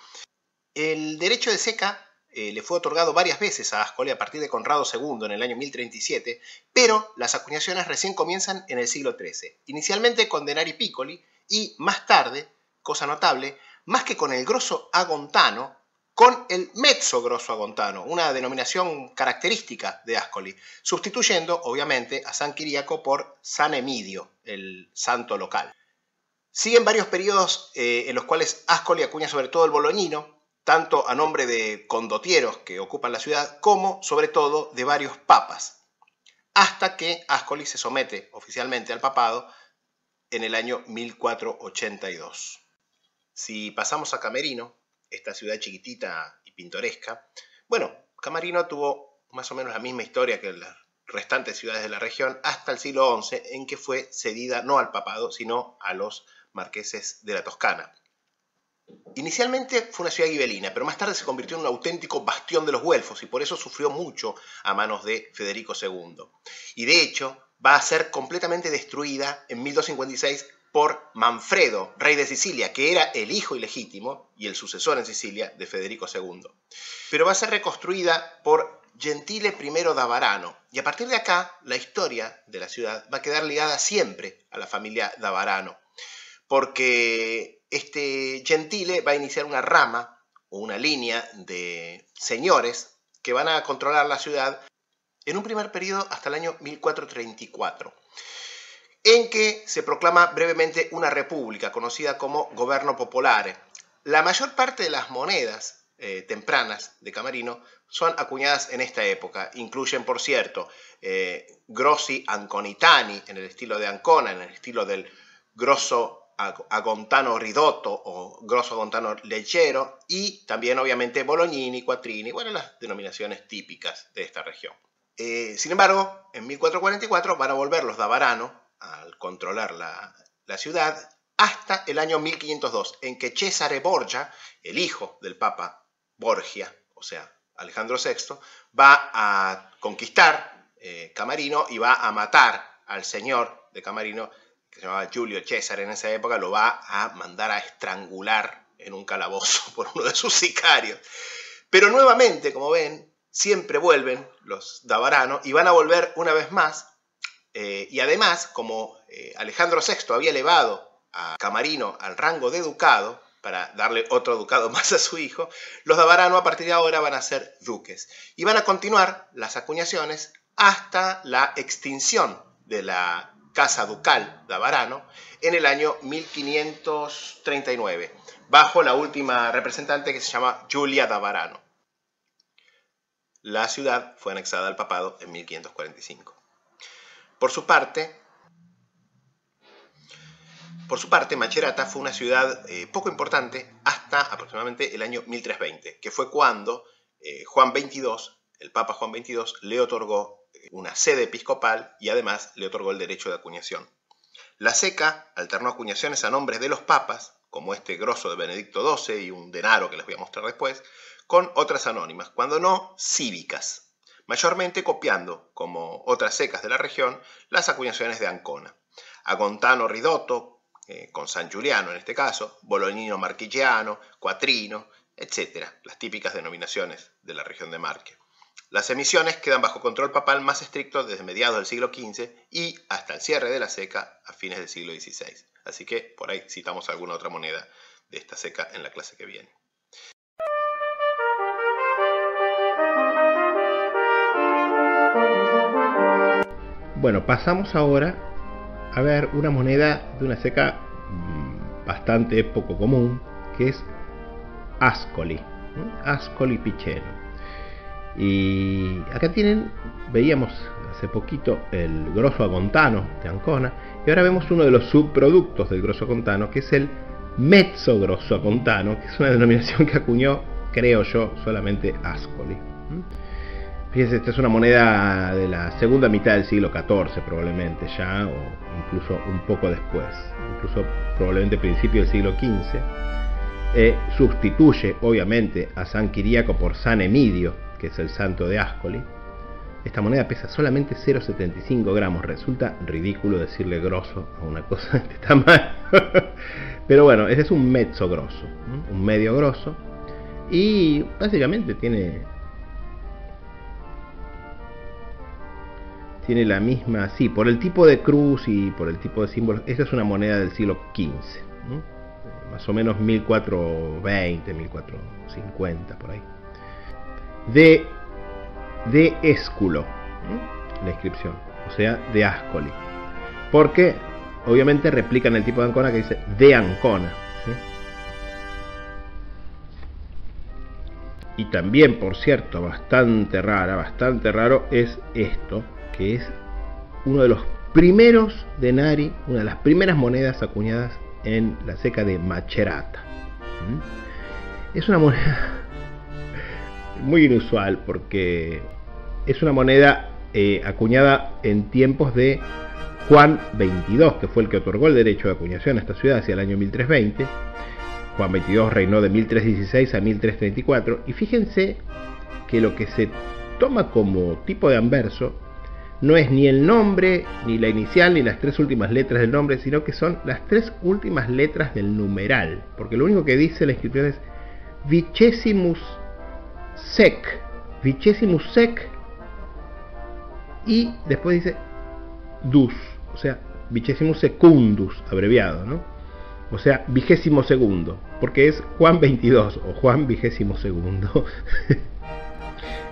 El derecho de ceca eh, le fue otorgado varias veces a Ascoli a partir de Conrado segundo en el año mil treinta y siete, pero las acuñaciones recién comienzan en el siglo trece, inicialmente con denari piccoli y más tarde, cosa notable, más que con el grosso agontano, con el mezzo grosso agontano, una denominación característica de Ascoli, sustituyendo obviamente a San Quiriaco por San Emidio, el santo local. Siguen varios periodos eh, en los cuales Ascoli acuña sobre todo el boloñino, tanto a nombre de condotieros que ocupan la ciudad, como sobre todo de varios papas, hasta que Ascoli se somete oficialmente al papado en el año mil cuatrocientos ochenta y dos. Si pasamos a Camerino, esta ciudad chiquitita y pintoresca, bueno, Camerino tuvo más o menos la misma historia que las restantes ciudades de la región hasta el siglo once, en que fue cedida no al papado, sino a los marqueses de la Toscana. Inicialmente fue una ciudad gibelina, pero más tarde se convirtió en un auténtico bastión de los güelfos y por eso sufrió mucho a manos de Federico segundo. Y de hecho va a ser completamente destruida en mil doscientos cincuenta y seis por Manfredo, rey de Sicilia, que era el hijo ilegítimo y el sucesor en Sicilia de Federico segundo. Pero va a ser reconstruida por Gentile primero da Varano, y a partir de acá la historia de la ciudad va a quedar ligada siempre a la familia da Varano, porque este Gentile va a iniciar una rama o una línea de señores que van a controlar la ciudad en un primer periodo hasta el año mil cuatrocientos treinta y cuatro, en que se proclama brevemente una república conocida como Gobierno Popolare. La mayor parte de las monedas eh, tempranas de Camerino son acuñadas en esta época, incluyen por cierto eh, grossi anconitani en el estilo de Ancona, en el estilo del grosso agontano ridotto o grosso agontano leggero, y también obviamente bolognini, quattrini, bueno, las denominaciones típicas de esta región. Eh, sin embargo, en mil cuatrocientos cuarenta y cuatro van a volver los da Varano al controlar la, la ciudad hasta el año mil quinientos dos, en que Cesare Borgia, el hijo del Papa Borgia, o sea, Alejandro sexto, va a conquistar eh, Camerino y va a matar al señor de Camerino, que se llamaba Julio César en esa época, lo va a mandar a estrangular en un calabozo por uno de sus sicarios. Pero nuevamente, como ven, siempre vuelven los da Varano y van a volver una vez más. Eh, y además, como eh, Alejandro sexto había elevado a Camerino al rango de ducado, para darle otro ducado más a su hijo, los da Varano a partir de ahora van a ser duques. Y van a continuar las acuñaciones hasta la extinción de la Casa Ducal da Varano en el año mil quinientos treinta y nueve, bajo la última representante que se llama Giulia da Varano. La ciudad fue anexada al papado en mil quinientos cuarenta y cinco. Por su parte... Por su parte, Macerata fue una ciudad eh, poco importante hasta aproximadamente el año mil trescientos veinte, que fue cuando eh, Juan veintidós, el Papa Juan veintidós, le otorgó una sede episcopal y además le otorgó el derecho de acuñación. La Ceca alternó acuñaciones a nombres de los papas, como este grosso de Benedicto doce y un denaro que les voy a mostrar después, con otras anónimas, cuando no cívicas, mayormente copiando, como otras secas de la región, las acuñaciones de Ancona. Agontano Ridotto, Eh, con San Giuliano en este caso, bolognino marchigiano, quattrino, etcétera, las típicas denominaciones de la región de Marche. Las emisiones quedan bajo control papal más estricto desde mediados del siglo quince y hasta el cierre de la ceca a fines del siglo dieciséis. Así que por ahí citamos alguna otra moneda de esta ceca en la clase que viene. Bueno, pasamos ahora a ver una moneda de una ceca bastante poco común, que es Ascoli, Ascoli Piceno. Y acá tienen, veíamos hace poquito el grosso agontano de Ancona, y ahora vemos uno de los subproductos del grosso agontano, que es el mezzo grosso agontano, que es una denominación que acuñó, creo yo, solamente Ascoli. Fíjense, esta es una moneda de la segunda mitad del siglo catorce probablemente ya, o incluso un poco después, incluso probablemente principio del siglo quince. Eh, sustituye obviamente a San Quiriaco por San Emidio, que es el santo de Ascoli. Esta moneda pesa solamente cero coma setenta y cinco gramos, resulta ridículo decirle grosso a una cosa de este tamaño. Pero bueno, este es un mezzo grosso, un medio grosso. Y básicamente tiene tiene la misma, sí, por el tipo de cruz y por el tipo de símbolos. Esta es una moneda del siglo quince, ¿no? Más o menos mil cuatrocientos veinte, mil cuatrocientos cincuenta, por ahí. De, de Esculo, ¿no? La inscripción, o sea, de Ascoli. Porque obviamente replican el tipo de Ancona que dice de Ancona, ¿sí? Y también, por cierto, bastante rara, bastante raro es esto, que es uno de los primeros denari, una de las primeras monedas acuñadas en la ceca de Macerata. ¿Mm? Es una moneda muy inusual porque es una moneda eh, acuñada en tiempos de Juan veintidós, que fue el que otorgó el derecho de acuñación a esta ciudad hacia el año mil trescientos veinte. Juan veintidós reinó de mil trescientos dieciséis a mil trescientos treinta y cuatro, y fíjense que lo que se toma como tipo de anverso no es ni el nombre, ni la inicial, ni las tres últimas letras del nombre, sino que son las tres últimas letras del numeral, porque lo único que dice la inscripción es vicesimus sec, vicesimus sec, y después dice dus, o sea, vicesimus secundus, abreviado, ¿no? O sea, vigésimo segundo, porque es Juan veintidós o Juan vigésimo segundo.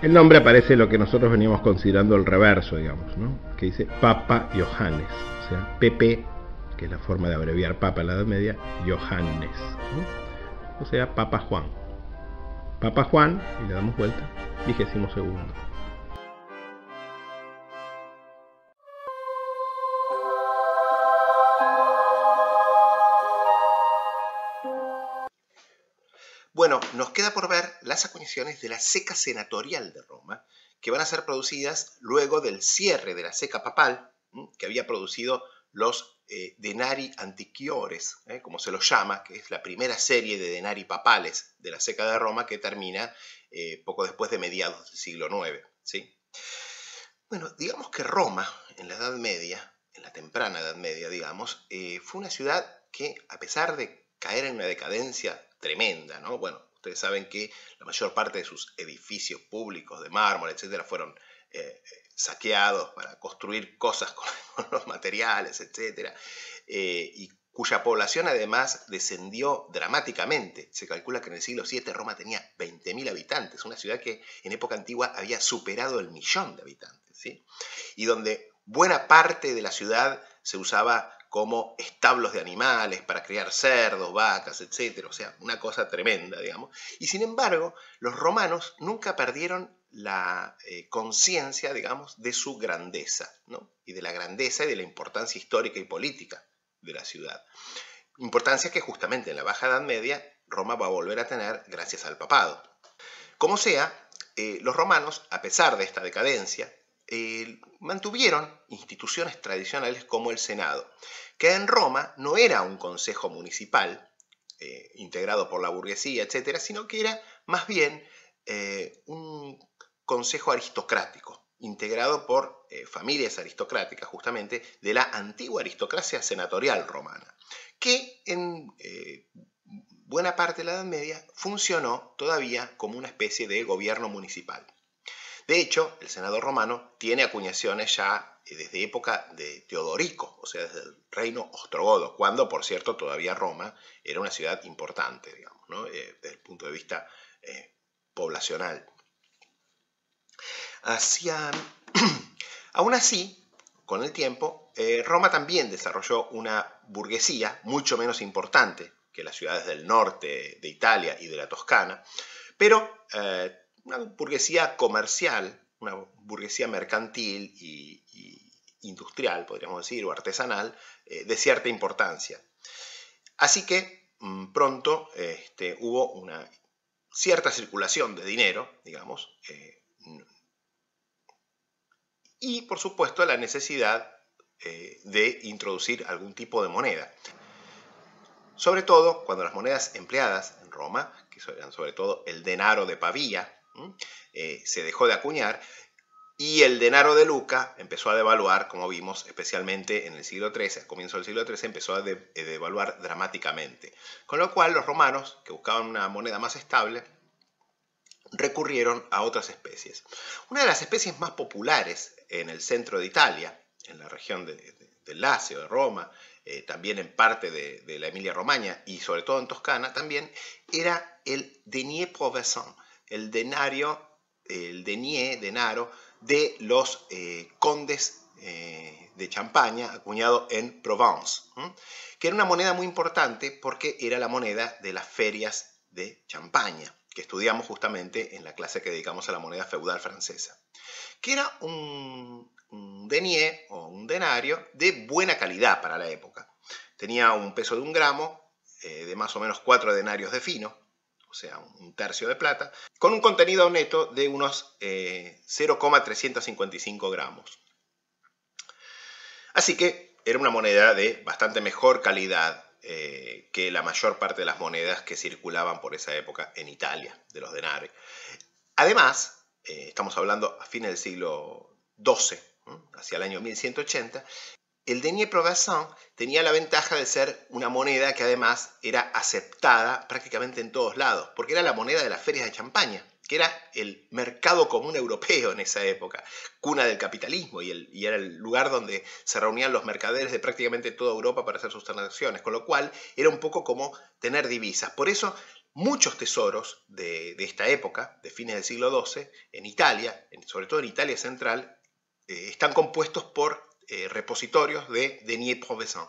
El nombre aparece lo que nosotros veníamos considerando el reverso, digamos, ¿no? Que dice Papa Johannes, o sea, Pepe, que es la forma de abreviar Papa en la Edad Media, Johannes, ¿no? O sea, Papa Juan. Papa Juan, y le damos vuelta, vigésimo segundo. Bueno, nos queda por ver las acuñaciones de la ceca senatorial de Roma, que van a ser producidas luego del cierre de la ceca papal, ¿m? Que había producido los eh, denari antiquiores, ¿eh? Como se los llama, que es la primera serie de denari papales de la ceca de Roma, que termina eh, poco después de mediados del siglo noveno. ¿Sí? Bueno, digamos que Roma, en la Edad Media, en la temprana Edad Media, digamos, eh, fue una ciudad que, a pesar de caer en una decadencia tremenda, ¿no? Bueno, ustedes saben que la mayor parte de sus edificios públicos de mármol, etcétera, fueron eh, saqueados para construir cosas con, con los materiales, etcétera, eh, y cuya población además descendió dramáticamente. Se calcula que en el siglo séptimo Roma tenía veinte mil habitantes, una ciudad que en época antigua había superado el millón de habitantes, ¿sí? Y donde buena parte de la ciudad se usaba como establos de animales para criar cerdos, vacas, etcétera. O sea, una cosa tremenda, digamos. Y sin embargo, los romanos nunca perdieron la eh, conciencia, digamos, de su grandeza, ¿no? Y de la grandeza y de la importancia histórica y política de la ciudad. Importancia que justamente en la Baja Edad Media Roma va a volver a tener gracias al papado. Como sea, eh, los romanos, a pesar de esta decadencia, Eh, mantuvieron instituciones tradicionales como el Senado, que en Roma no era un consejo municipal eh, integrado por la burguesía, etcétera, sino que era más bien eh, un consejo aristocrático, integrado por eh, familias aristocráticas, justamente, de la antigua aristocracia senatorial romana, que en eh, buena parte de la Edad Media funcionó todavía como una especie de gobierno municipal. De hecho, el Senado romano tiene acuñaciones ya desde época de Teodorico, o sea, desde el reino ostrogodo, cuando, por cierto, todavía Roma era una ciudad importante, digamos, ¿no? Eh, desde el punto de vista eh, poblacional. Hacia... Aún así, con el tiempo, eh, Roma también desarrolló una burguesía mucho menos importante que las ciudades del norte de Italia y de la Toscana, pero... Eh, una burguesía comercial, una burguesía mercantil y, y industrial, podríamos decir, o artesanal, eh, de cierta importancia. Así que pronto este, hubo una cierta circulación de dinero, digamos, eh, y por supuesto la necesidad eh, de introducir algún tipo de moneda. Sobre todo cuando las monedas empleadas en Roma, que eran sobre todo el denaro de Pavía, Eh, se dejó de acuñar, y el denaro de Luca empezó a devaluar, como vimos, especialmente en el siglo trece, al comienzo del siglo trece empezó a de, de devaluar dramáticamente, con lo cual los romanos, que buscaban una moneda más estable, recurrieron a otras especies. Una de las especies más populares en el centro de Italia, en la región de, de, de Lazio, de Roma, eh, también en parte de, de la Emilia-Romagna y sobre todo en Toscana también, era el denier provenzal, el denario, el denier, denaro, de los eh, condes eh, de Champaña, acuñado en Provence, ¿m? que era una moneda muy importante porque era la moneda de las ferias de Champaña, que estudiamos justamente en la clase que dedicamos a la moneda feudal francesa, que era un, un denier o un denario de buena calidad para la época. Tenía un peso de un gramo, eh, de más o menos cuatro denarios de fino, o sea, un tercio de plata, con un contenido neto de unos eh, cero coma trescientos cincuenta y cinco gramos. Así que era una moneda de bastante mejor calidad Eh, que la mayor parte de las monedas que circulaban por esa época en Italia, de los denari. Además, eh, estamos hablando a fines del siglo doce, ¿eh? hacia el año mil ciento ochenta, el denier provenzal tenía la ventaja de ser una moneda que además era aceptada prácticamente en todos lados, porque era la moneda de las ferias de Champaña, que era el mercado común europeo en esa época, cuna del capitalismo, y, el, y era el lugar donde se reunían los mercaderes de prácticamente toda Europa para hacer sus transacciones, con lo cual era un poco como tener divisas. Por eso muchos tesoros de, de esta época, de fines del siglo doce, en Italia, sobre todo en Italia central, eh, están compuestos por eh, repositorios de denier provenzal.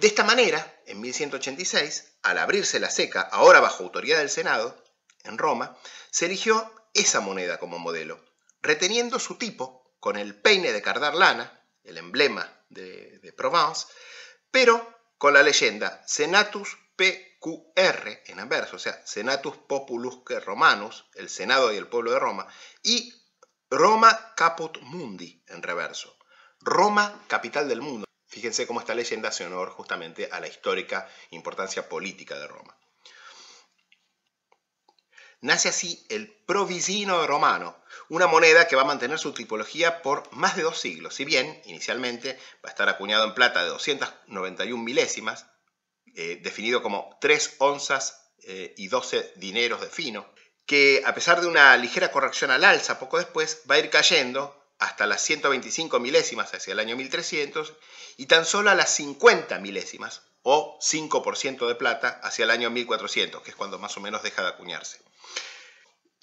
De esta manera, en mil ciento ochenta y seis, al abrirse la SECA, ahora bajo autoridad del Senado, en Roma, se eligió esa moneda como modelo, reteniendo su tipo con el peine de cardar lana, el emblema de, de Provence, pero con la leyenda Senatus P Q R en anverso, o sea, Senatus Populusque Romanus, el Senado y el pueblo de Roma, y Roma Caput Mundi en reverso, Roma, capital del mundo. Fíjense cómo esta leyenda hace honor justamente a la histórica importancia política de Roma. Nace así el provisino romano, una moneda que va a mantener su tipología por más de dos siglos, si bien inicialmente va a estar acuñado en plata de doscientas noventa y una milésimas, eh, definido como tres onzas eh, y doce dineros de fino, que a pesar de una ligera corrección al alza poco después, va a ir cayendo hasta las ciento veinticinco milésimas hacia el año mil trescientos y tan solo a las cincuenta milésimas o cinco por ciento de plata hacia el año mil cuatrocientos, que es cuando más o menos deja de acuñarse.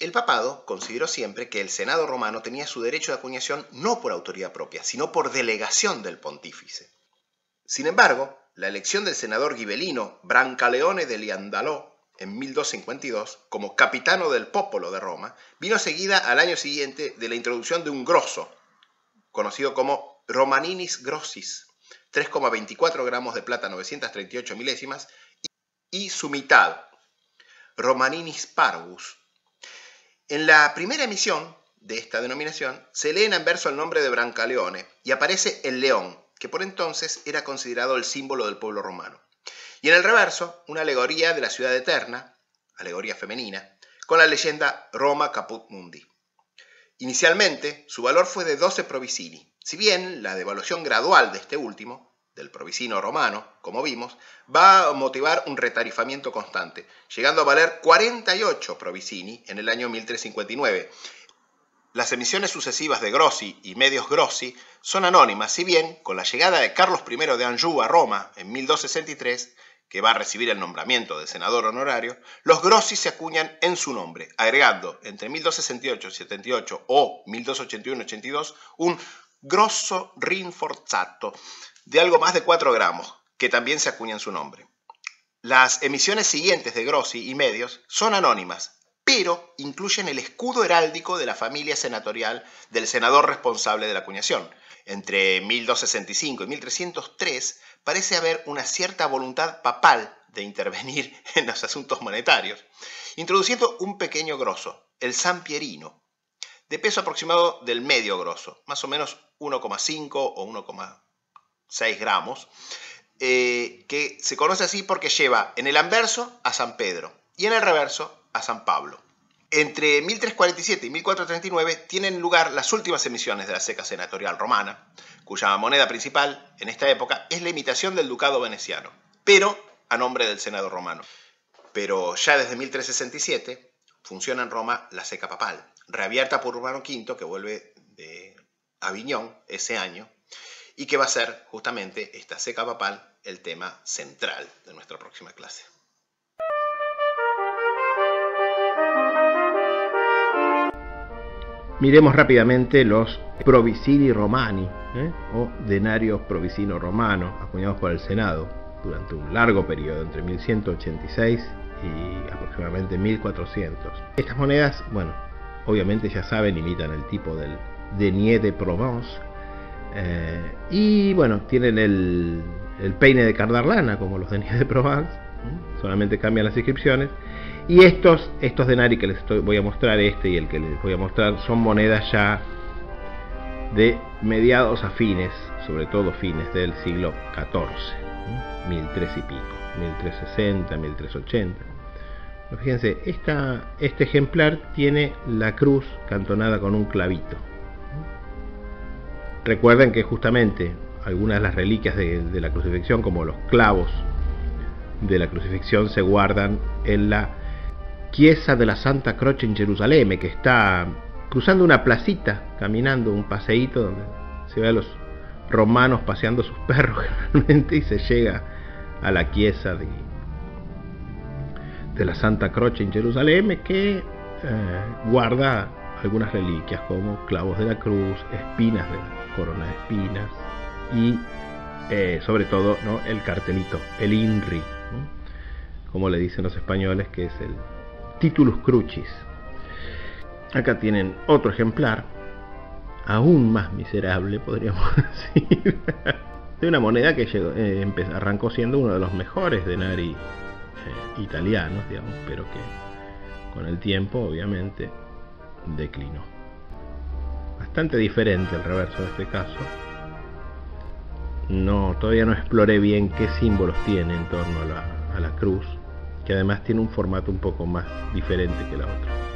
El papado consideró siempre que el Senado romano tenía su derecho de acuñación no por autoridad propia, sino por delegación del pontífice. Sin embargo, la elección del senador gibelino Brancaleone de Liandaló en mil doscientos cincuenta y dos como capitano del popolo de Roma vino seguida al año siguiente de la introducción de un grosso, conocido como Romaninis Grossis, tres coma veinticuatro gramos de plata novecientas treinta y ocho milésimas, y su mitad, Romaninis Parvus. En la primera emisión de esta denominación se lee en anverso el nombre de Brancaleone y aparece el león, que por entonces era considerado el símbolo del pueblo romano. Y en el reverso, una alegoría de la ciudad eterna, alegoría femenina, con la leyenda Roma Caput Mundi. Inicialmente, su valor fue de doce provisini, si bien la devaluación gradual de este último, del provisino romano, como vimos, va a motivar un retarifamiento constante, llegando a valer cuarenta y ocho provisini en el año mil trescientos cincuenta y nueve. Las emisiones sucesivas de Grossi y medios Grossi son anónimas, si bien con la llegada de Carlos primero de Anjou a Roma en mil doscientos sesenta y tres, que va a recibir el nombramiento de senador honorario, los Grossi se acuñan en su nombre, agregando entre mil doscientos sesenta y ocho setenta y ocho o mil doscientos ochenta y uno ochenta y dos un grosso rinforzato de algo más de cuatro gramos, que también se acuña en su nombre. Las emisiones siguientes de Grossi y medios son anónimas, pero incluyen el escudo heráldico de la familia senatorial del senador responsable de la acuñación. Entre mil doscientos sesenta y cinco y mil trescientos tres parece haber una cierta voluntad papal de intervenir en los asuntos monetarios, introduciendo un pequeño grosso, el San Pierino, de peso aproximado del medio grosso, más o menos uno coma cinco o uno coma seis gramos, eh, que se conoce así porque lleva en el anverso a San Pedro y en el reverso a San Pablo. Entre mil trescientos cuarenta y siete y mil cuatrocientos treinta y nueve tienen lugar las últimas emisiones de la SECA senatorial romana, cuya moneda principal en esta época es la imitación del ducado veneciano, pero a nombre del Senado romano. Pero ya desde mil trescientos sesenta y siete, funciona en Roma la ceca papal, reabierta por Urbano quinto, que vuelve de Aviñón ese año, y que va a ser justamente esta ceca papal el tema central de nuestra próxima clase. Miremos rápidamente los Provisini Romani, ¿eh? o denarios provisino romanos, acuñados por el Senado durante un largo periodo, entre mil ciento ochenta y seis y aproximadamente mil cuatrocientos. Estas monedas, bueno, obviamente ya saben, imitan el tipo del denier de Provence, eh, y bueno, tienen el, el peine de cardarlana como los deniers de Provence, ¿eh? solamente cambian las inscripciones. Y estos, estos denari que les estoy, voy a mostrar, este y el que les voy a mostrar, son monedas ya de mediados a fines, sobre todo fines del siglo catorce, ¿sí? mil trescientos y pico, mil trescientos sesenta, mil trescientos ochenta. Pero fíjense, esta, este ejemplar tiene la cruz cantonada con un clavito. ¿Sí? Recuerden que justamente algunas de las reliquias de, de la crucifixión, como los clavos de la crucifixión, se guardan en la Chiesa de la Santa Croce en Jerusalén, que está cruzando una placita, caminando un paseíto donde se ve a los romanos paseando sus perros generalmente, y se llega a la Chiesa de, de la Santa Croce en Jerusalén, que eh, guarda algunas reliquias como clavos de la cruz, espinas de la corona de espinas y eh, sobre todo, ¿no?, el cartelito, el INRI, ¿no?, como le dicen los españoles, que es el Titulus Crucis. Acá tienen otro ejemplar, aún más miserable, podríamos decir, de una moneda que llegó, eh, empezó, arrancó siendo uno de los mejores denari eh, italianos, digamos, pero que con el tiempo, obviamente, declinó. Bastante diferente el reverso de este caso. No, todavía no exploré bien qué símbolos tiene en torno a la, a la cruz, que además tiene un formato un poco más diferente que la otra.